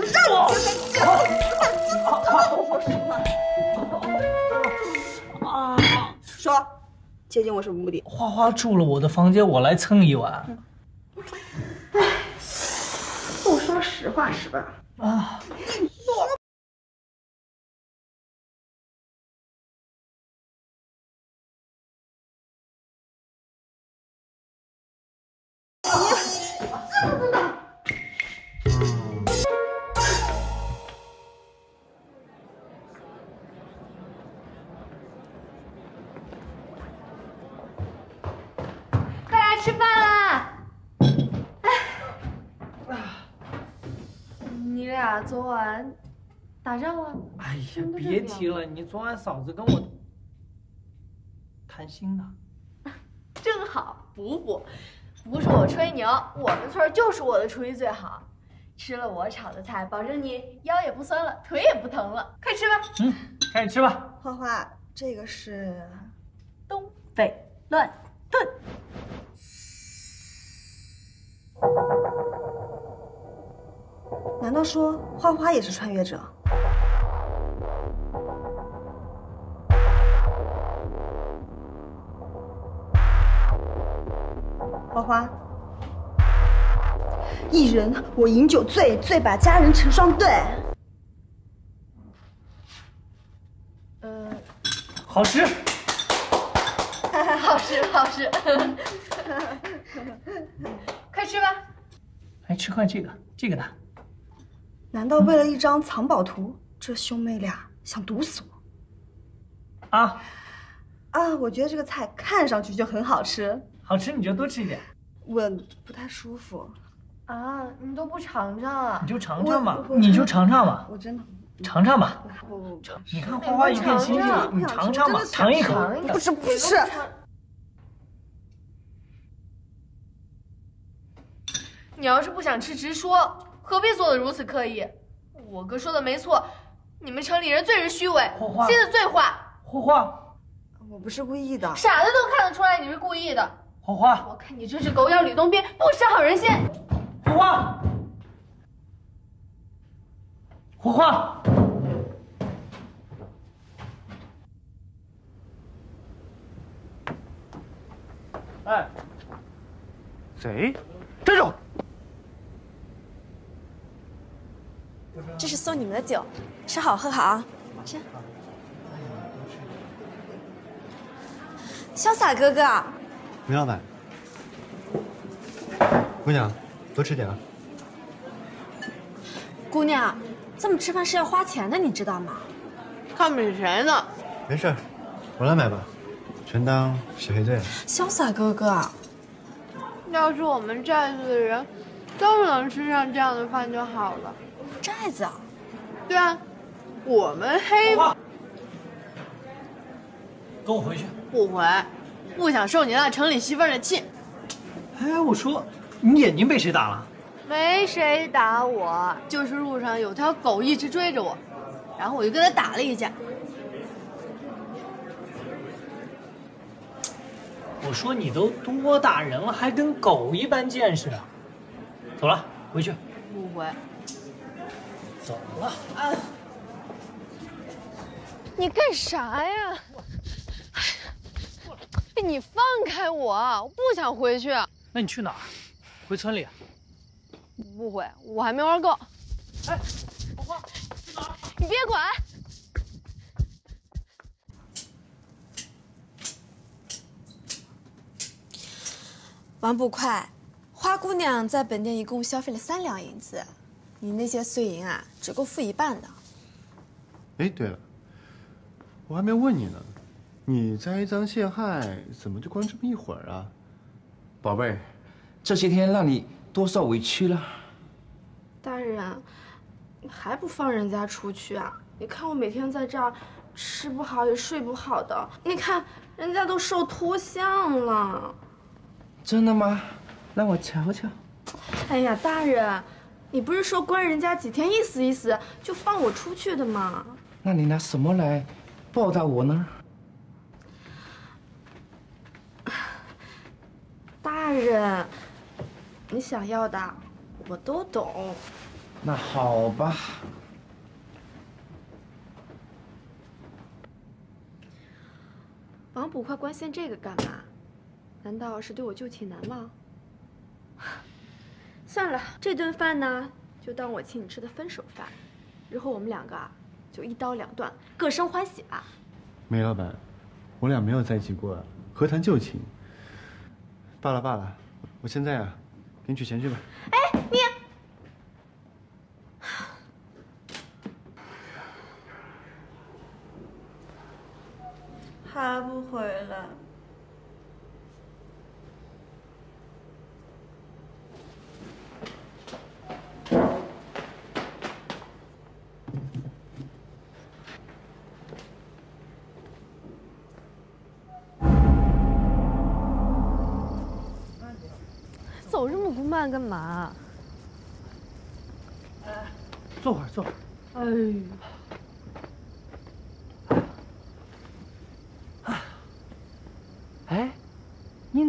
么事儿？啊！说，接近我什么目的？花花住了我的房间，我来蹭一晚。哎，我说实话是吧？啊。 昨晚打仗了。哎呀，别提了，你昨晚嫂子跟我谈心呢。正好补补，不是我吹牛，我们村就是我的厨艺最好，吃了我炒的菜，保证你腰也不酸了，腿也不疼了。快吃吧，嗯，赶紧吃吧。花花，这个是东北乱炖。 难道说花花也是穿越者？花花，一人我饮酒醉，醉把佳人成双对。好吃，好吃，好吃，快吃吧！哎，吃块这个，这个呢？ 难道为了一张藏宝图，这兄妹俩想毒死我？啊啊！我觉得这个菜看上去就很好吃，好吃你就多吃一点。我不太舒服。啊，你都不尝尝啊？你就尝尝吧，你就尝尝吧。我真的尝尝吧。不，你看花花一片心事，你尝尝吧，尝一口。不是不是。 你要是不想吃，直说，何必做的如此刻意？我哥说的没错，你们城里人最是虚伪，心思最坏。花花，我不是故意的，傻子都看得出来你是故意的。花花，我看你这只狗咬吕洞宾，不识好人心。花花，花花，哎，贼，站住！ 这是送你们的酒，吃好喝好啊！吃。潇洒哥哥，梅老板，姑娘，多吃点啊。姑娘，这么吃饭是要花钱的，你知道吗？看不起谁呢？没事，我来买吧，全当是赔罪了。潇洒哥哥，要是我们寨子的人都能吃上这样的饭就好了。 寨子啊，对啊，我们黑。跟我回去。不回，不想受你那城里媳妇的气。哎，我说，你眼睛被谁打了？没谁打我，就是路上有条狗一直追着我，然后我就跟它打了一架。我说你都多大人了，还跟狗一般见识啊！走了，回去。不回。 走了啊！你干啥呀？哎，你放开我！我不想回去。那你去哪儿？回村里？不回，我还没玩够。哎，花花，去哪儿？你别管！王捕快，花姑娘在本店一共消费了3两银子。 你那些碎银啊，只够付一半的。哎，对了，我还没问你呢，你栽赃陷害，怎么就光这么一会儿啊？宝贝儿，这些天让你多少委屈了。大人，你还不放人家出去啊？你看我每天在这儿，吃不好也睡不好的，你看人家都瘦脱相了。真的吗？让我瞧瞧。哎呀，大人。 你不是说关人家几天意思意思就放我出去的吗？那你拿什么来报答我呢？大人，你想要的我都懂，那好吧。王捕快关心这个干嘛？难道是对我旧情难忘？算了，这顿饭呢，就当我请你吃的分手饭。日后我们两个就一刀两断，各生欢喜吧。梅老板，我俩没有在一起过，何谈旧情？罢了罢了，我现在啊，给你取钱去吧。哎，你。 他不回来。走这么不慢干嘛？坐会儿，坐会儿。哎呦。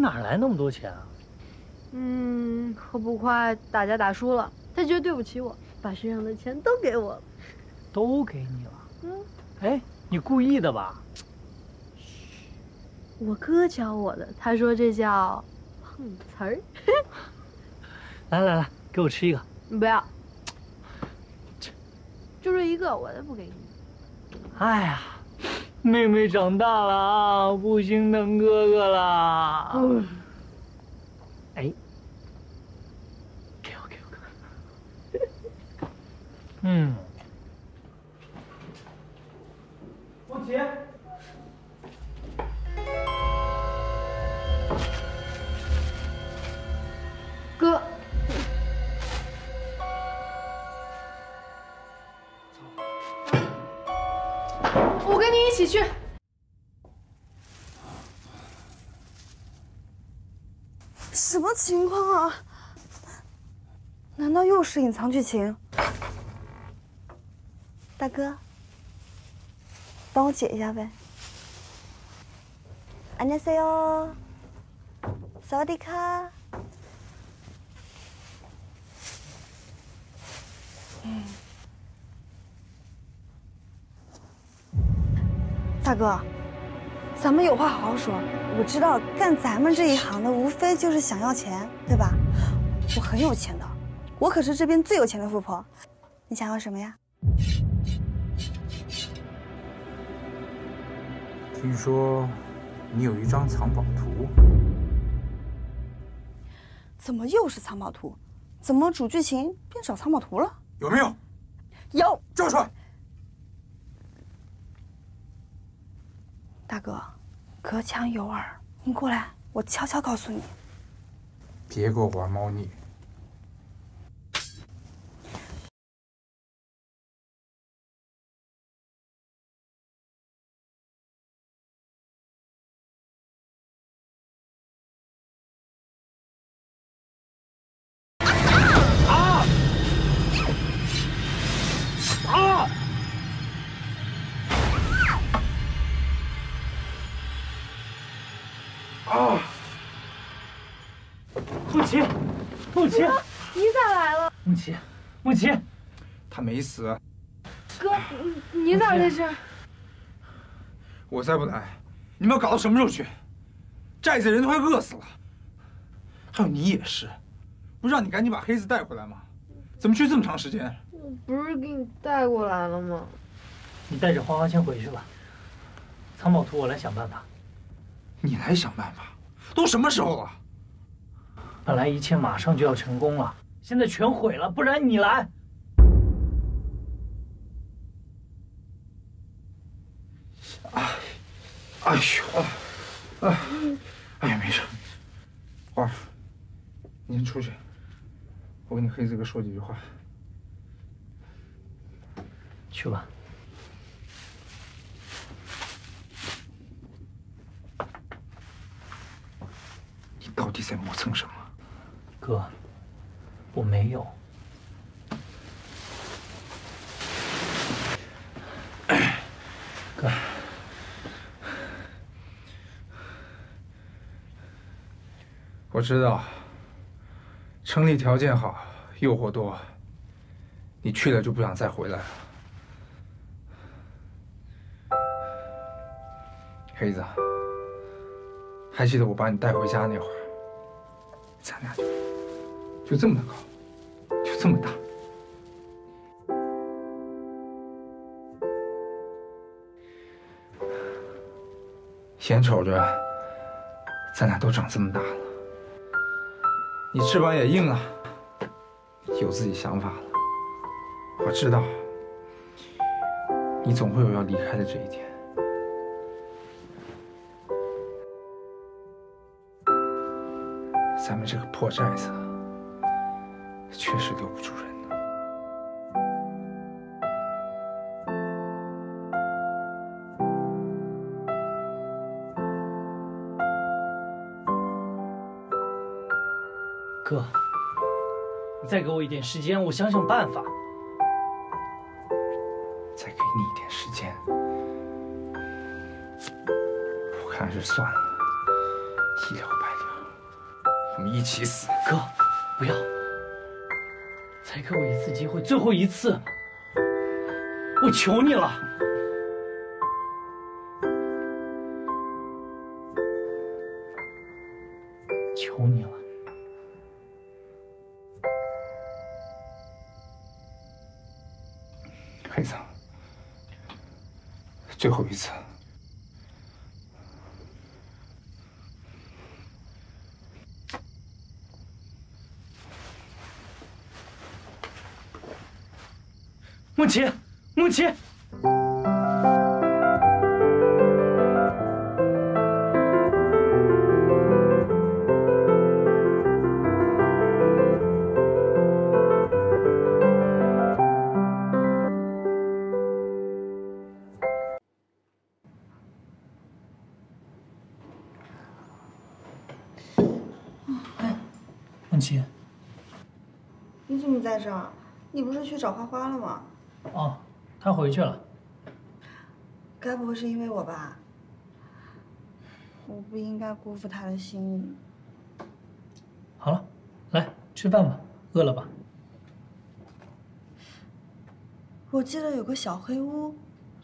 哪来那么多钱啊？何捕快打架打输了，他觉得对不起我，把身上的钱都给我了。都给你了？哎，你故意的吧？嘘，我哥教我的，他说这叫碰瓷儿。来来来，给我吃一个。不要，就这一个，我都不给你。哎呀。 妹妹长大了啊，不心疼哥哥了。哎，给我给我给我。王琦，哥。 我跟你一起去。什么情况啊？难道又是隐藏剧情？大哥，帮我解一下呗。안녕하세요，사와디카。大哥，咱们有话好好说。我知道干咱们这一行的，无非就是想要钱，对吧？我很有钱的，我可是这边最有钱的富婆。你想要什么呀？听说你有一张藏宝图？怎么又是藏宝图？怎么主剧情变找藏宝图了？有没有？有，交出来。 大哥，隔墙有耳，你过来，我悄悄告诉你。别给我玩猫腻。啊！啊！ 啊！穆奇，穆奇，你咋来了？穆奇，穆奇，他没死。哥，你咋在这儿？我才不来！你们要搞到什么时候去？寨子人都快饿死了。还有你也是，不是让你赶紧把黑子带回来吗？怎么去这么长时间？我不是给你带过来了吗？你带着花花先回去吧，藏宝图我来想办法。 你来想办法，都什么时候了？本来一切马上就要成功了，现在全毁了，不然你来。哎呦，哎呀，没事。花儿，你先出去，我跟你黑子哥说几句话。去吧。 到底在磨蹭什么？哥，我没有。哥，我知道城里条件好，诱惑多，你去了就不想再回来了。黑子，还记得我把你带回家那会儿，咱俩就这么的高，就这么大。 眼瞅着咱俩都长这么大了，你翅膀也硬了，有自己想法了。我知道，你总会有要离开的这一天。咱们这个破寨子，确实留不住人。 哥，你再给我一点时间，我想想办法。再给你一点时间，我看是算了，一了百了，我们一起死。哥，不要！再给我一次机会，最后一次，我求你了。求你了。 黑子，最后一次，梦琪，梦琪。 梦琪，你怎么在这儿？你不是去找花花了吗？哦，她回去了。该不会是因为我吧？我不应该辜负她的心意。好了，来吃饭吧，饿了吧？我记得有个小黑屋，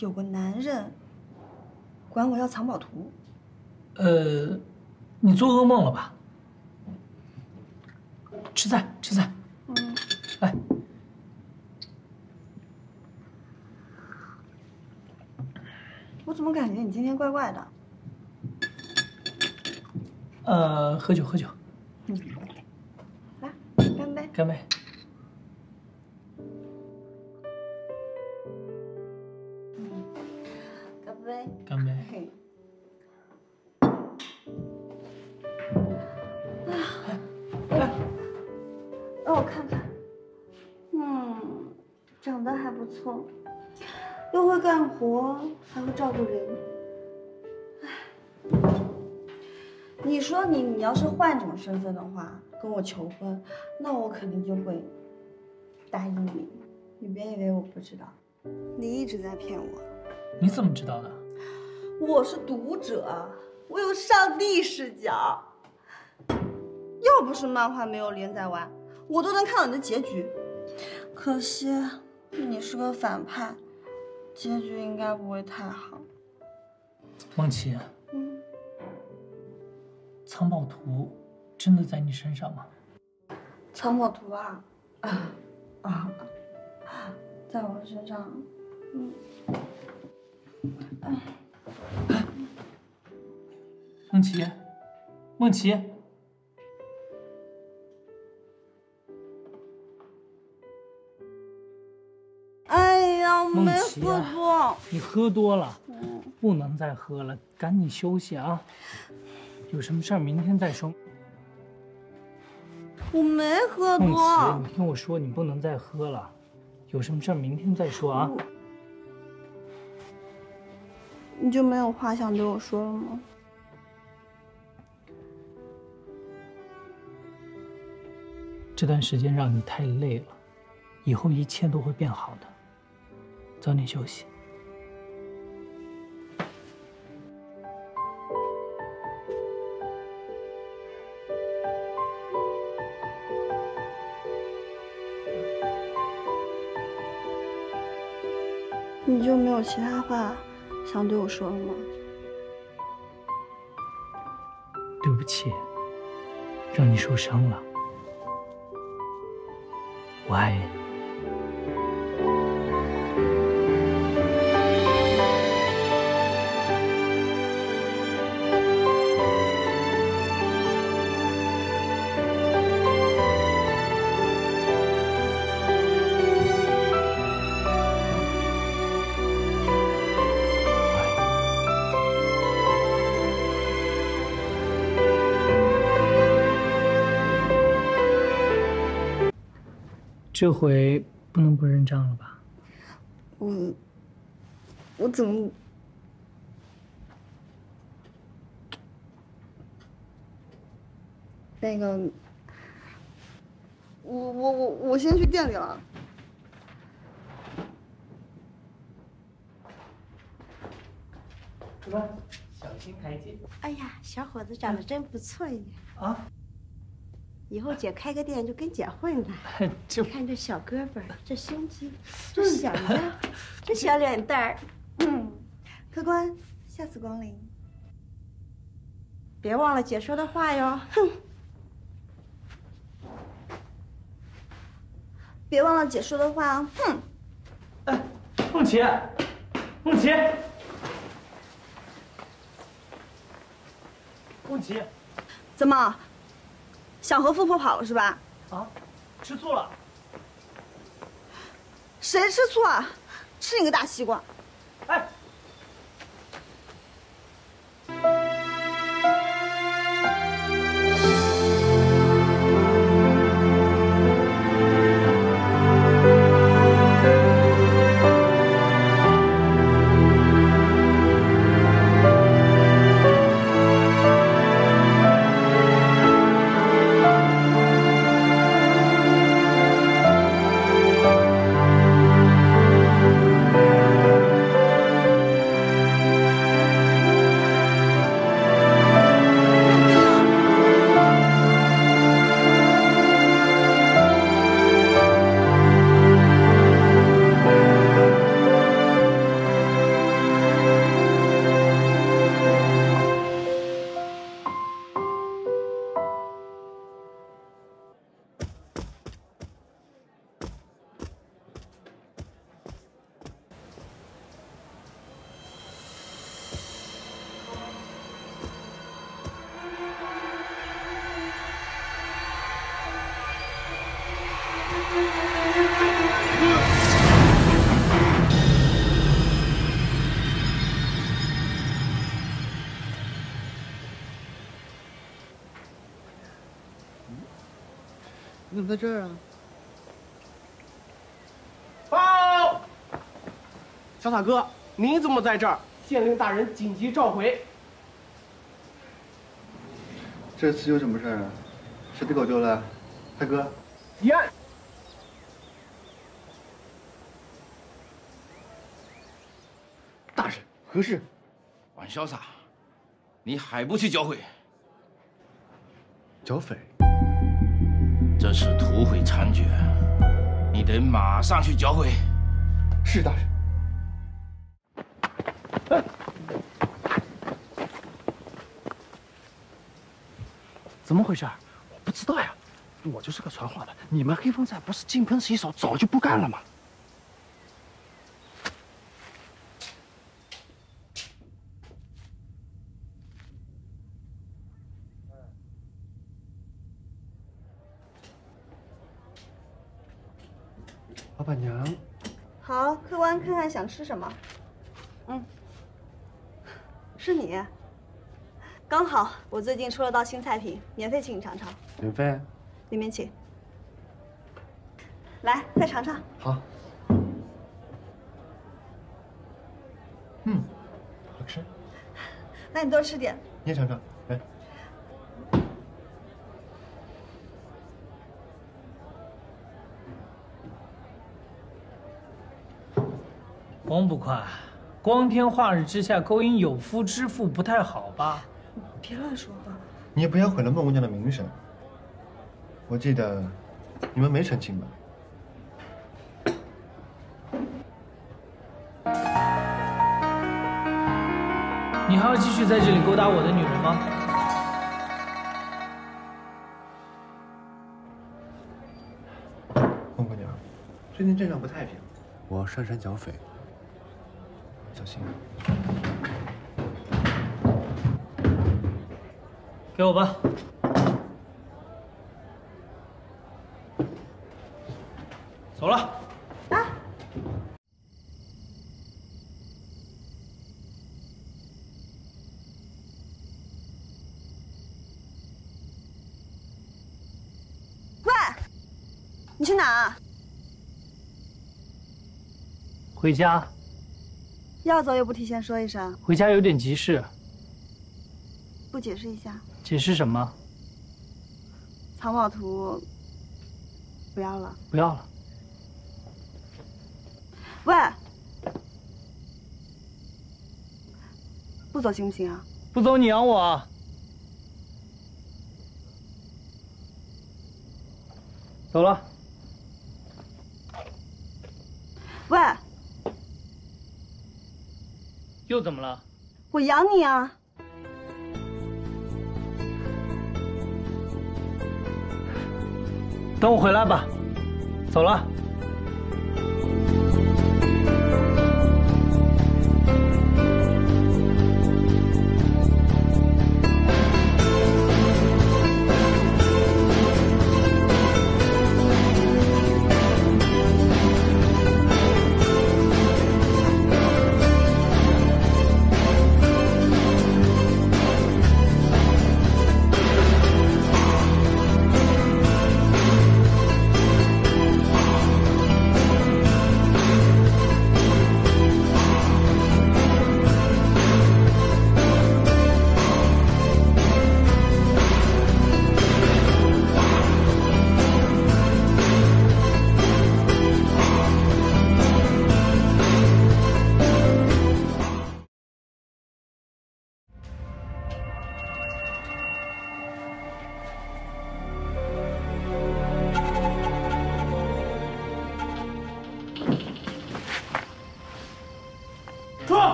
有个男人管我要藏宝图。你做噩梦了吧？ 吃菜，吃菜。嗯，来。我怎么感觉你今天怪怪的？喝酒，喝酒。嗯，来，干杯！干杯！嗯，干杯！干杯！ 我看看，嗯，长得还不错，又会干活，还会照顾人。哎，你说你要是换种身份的话，跟我求婚，那我肯定就会答应你。你别以为我不知道，你一直在骗我。你怎么知道的？我是读者，我有上帝视角。要不是漫画没有连载完。 我都能看到你的结局，可惜你是个反派，结局应该不会太好。梦琪，嗯，藏宝图真的在你身上吗？藏宝图啊，在我身上，嗯，梦琪，梦琪。 梦琪，你喝多了，不能再喝了，赶紧休息啊！有什么事儿明天再说。我没喝多。梦琪，你听我说，你不能再喝了，有什么事儿明天再说啊！你就没有话想对我说了吗？这段时间让你太累了，以后一切都会变好的。 早点休息。你就没有其他话想对我说了吗？对不起，让你受伤了。我爱你。 这回不能不认账了吧？我怎么？那个，我先去店里了。什么？小心台阶。哎呀，小伙子长得真不错呀！啊。 以后姐开个店就跟姐混了。你看这小胳膊，这胸肌，这小腰，这小脸蛋儿。嗯，客官，下次光临。别忘了姐说的话哟。哼。别忘了姐说的话。哼。哎，梦琪，梦琪，梦琪，怎么？ 想和富婆跑了是吧？啊，吃醋了？谁吃醋啊？吃你个大西瓜！哎。 你怎么在这儿啊？报！小塔哥，你怎么在这儿？县令大人紧急召回。这次有什么事儿啊？谁的狗丢了？大哥，一案。大人，何事？玩潇洒，你还不去剿匪？剿匪？ 这是土匪猖獗，你得马上去剿匪。是大人。怎么回事？我不知道呀，我就是个传话的。你们黑风寨不是金盆洗手，早就不干了吗？老板娘，好，客官，看看想吃什么。嗯，是你，刚好我最近出了道新菜品，免费请你尝尝。免费？里面请。来，快尝尝。好。嗯，好吃。那你多吃点。你也尝尝，来。 王捕快，光天化日之下勾引有夫之妇不太好吧？别乱说话！你也不要毁了孟姑娘的名声。我记得你们没成亲吧？你还要继续在这里勾搭我的女人吗？孟姑娘，最近阵仗不太平，我上山剿匪，小心啊！给我吧。 走了。啊！喂，你去哪儿？回家。要走也不提前说一声。回家有点急事。不解释一下？解释什么？藏宝图不要了。不要了。 喂，不走行不行啊？不走你养我啊！走了。喂，又怎么了？我养你啊！等我回来吧，走了。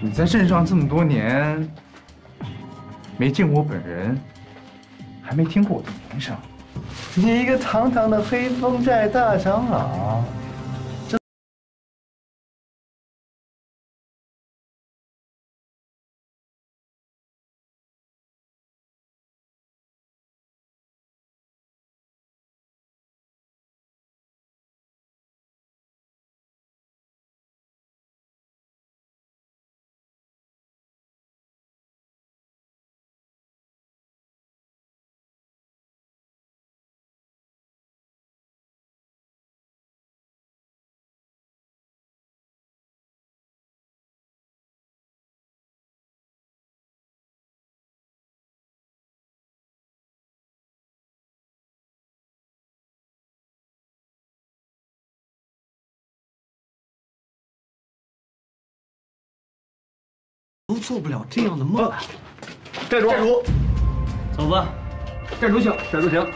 你在镇上这么多年，没见过我本人，还没听过我的名声。你一个堂堂的黑风寨大长老，这都做不了这样的梦。寨主，寨主，走吧。寨主请，寨主请。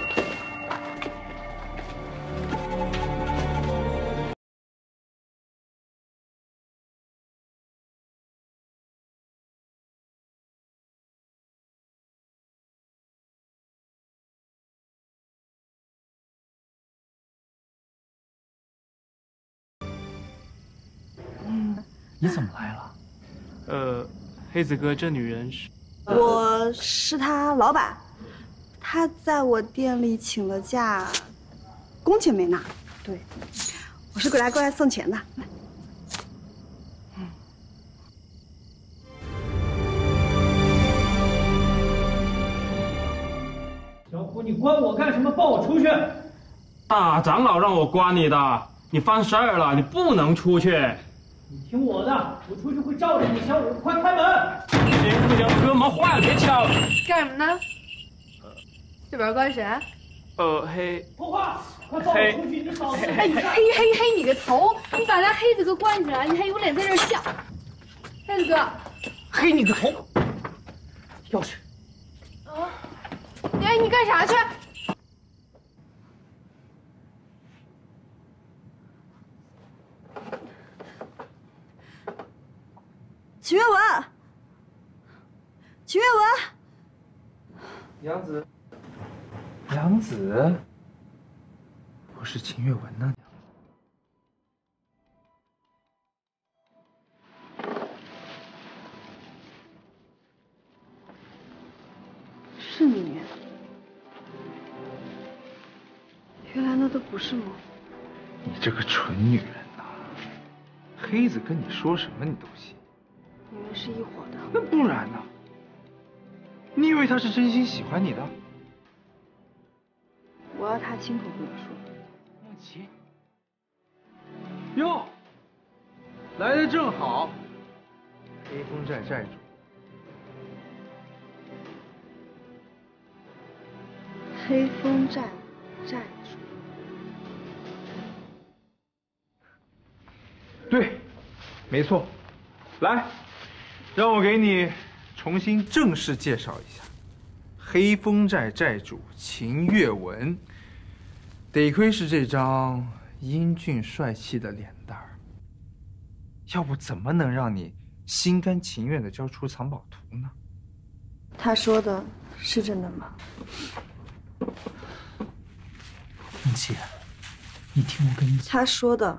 你怎么来了？黑子哥，这女人是……我是他老板，他在我店里请了假，工钱没拿。对，我是过来送钱的。小虎，你关我干什么？放我出去！大长老让我关你的，你犯事儿了，你不能出去。你听我的，我出去会罩着你。小五，快开门！行不行？哥，忙坏了，别敲了。干什么呢？这边关谁？黑。破话！快放我出去！你嫂子。哎，黑你个头！你把那黑子哥关起来，你还有脸在这笑？黑子哥。黑你个头！钥匙。啊！哎，你干啥去？ 秦月文，秦月文，杨子，杨子，我是秦月文呢。是你，原来那都不是梦。你这个蠢女人呐！黑子跟你说什么你都信。 你们是一伙的，那不然呢？你以为他是真心喜欢你的？我要他亲口跟我说。梦琪，哟，来的正好，黑风寨寨主。黑风寨寨主，对，没错，来。 让我给你重新正式介绍一下，黑风寨寨主秦月文。得亏是这张英俊帅气的脸蛋儿，要不怎么能让你心甘情愿地交出藏宝图呢？他说的是真的吗？梦琪，你听我跟你讲。他说的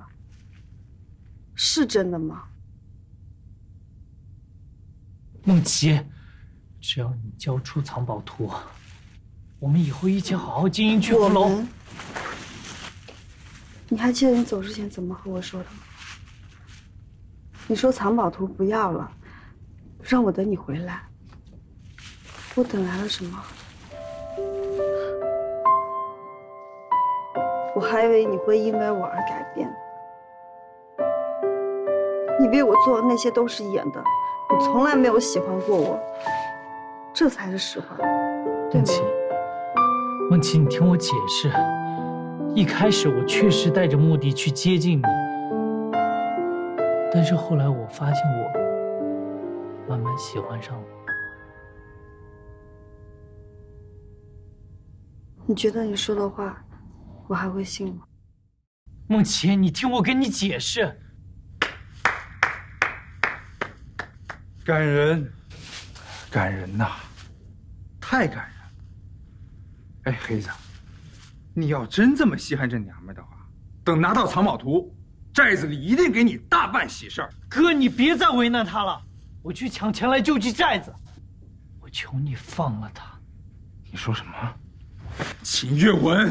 是真的吗？ 梦琪，只要你交出藏宝图，我们以后一起好好经营雀福楼。你还记得你走之前怎么和我说的吗？你说藏宝图不要了，让我等你回来。我等来了什么？我还以为你会因为我而改变。你为我做的那些都是演的。 你从来没有喜欢过我，这才是实话，对吗？梦琪，你听我解释。一开始我确实带着目的去接近你，但是后来我发现我慢慢喜欢上你。你觉得你说的话，我还会信吗？梦琪，你听我跟你解释。 感人，感人呐，太感人！哎，黑子，你要真这么稀罕这娘们的话，等拿到藏宝图，寨子里一定给你大办喜事儿。哥，你别再为难他了，我去抢钱来救济寨子，我求你放了他。你说什么？秦月文，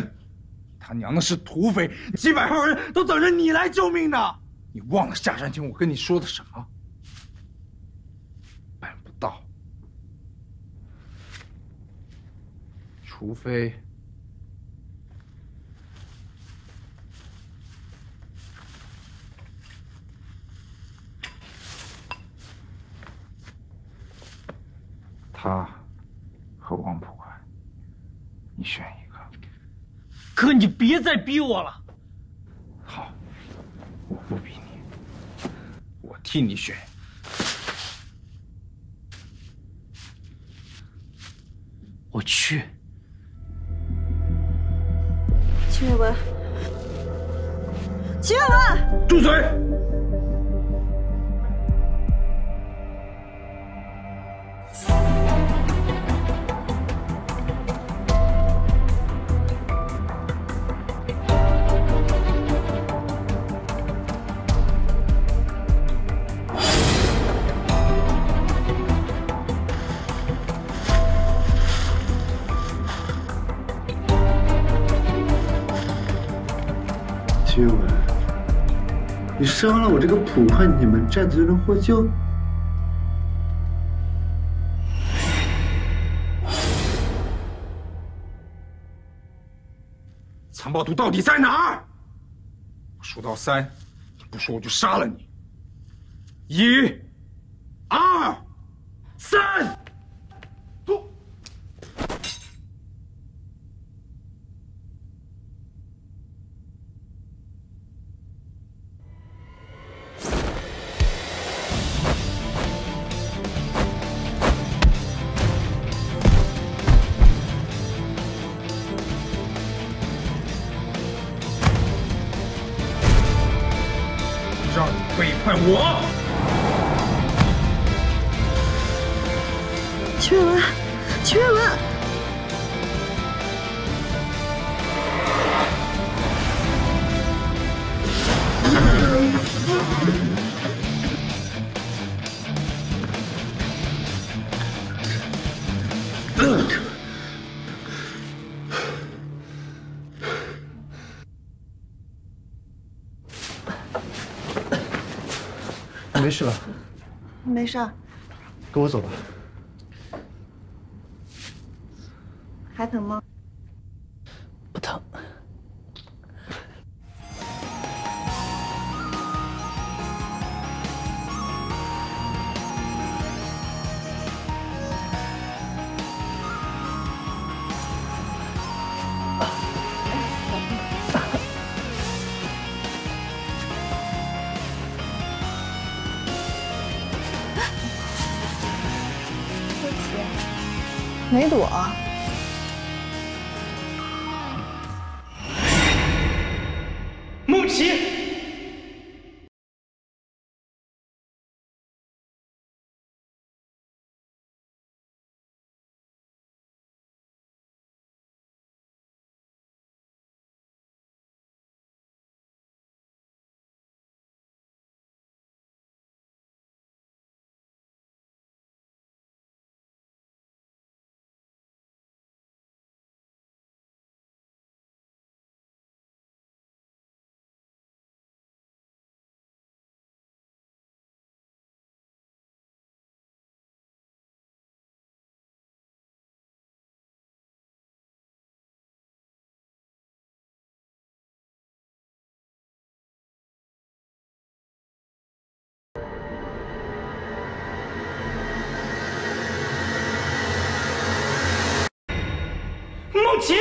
他娘的是土匪，几百号人都等着你来救命呢！你忘了下山前我跟你说的什么？ 除非他和王捕快，你选一个。哥，你别再逼我了。好，我不逼你，我替你选。 我去，秦月文，秦月文，住嘴！伤了我这个捕快，你们寨子就能获救？藏宝图到底在哪儿？我数到三，你不说我就杀了你。一、二、三，走。让你背叛我！ 屈瑞文，屈瑞文，你没事吧？没事。跟我走吧。 还疼吗？不疼。对不起，没躲。 起。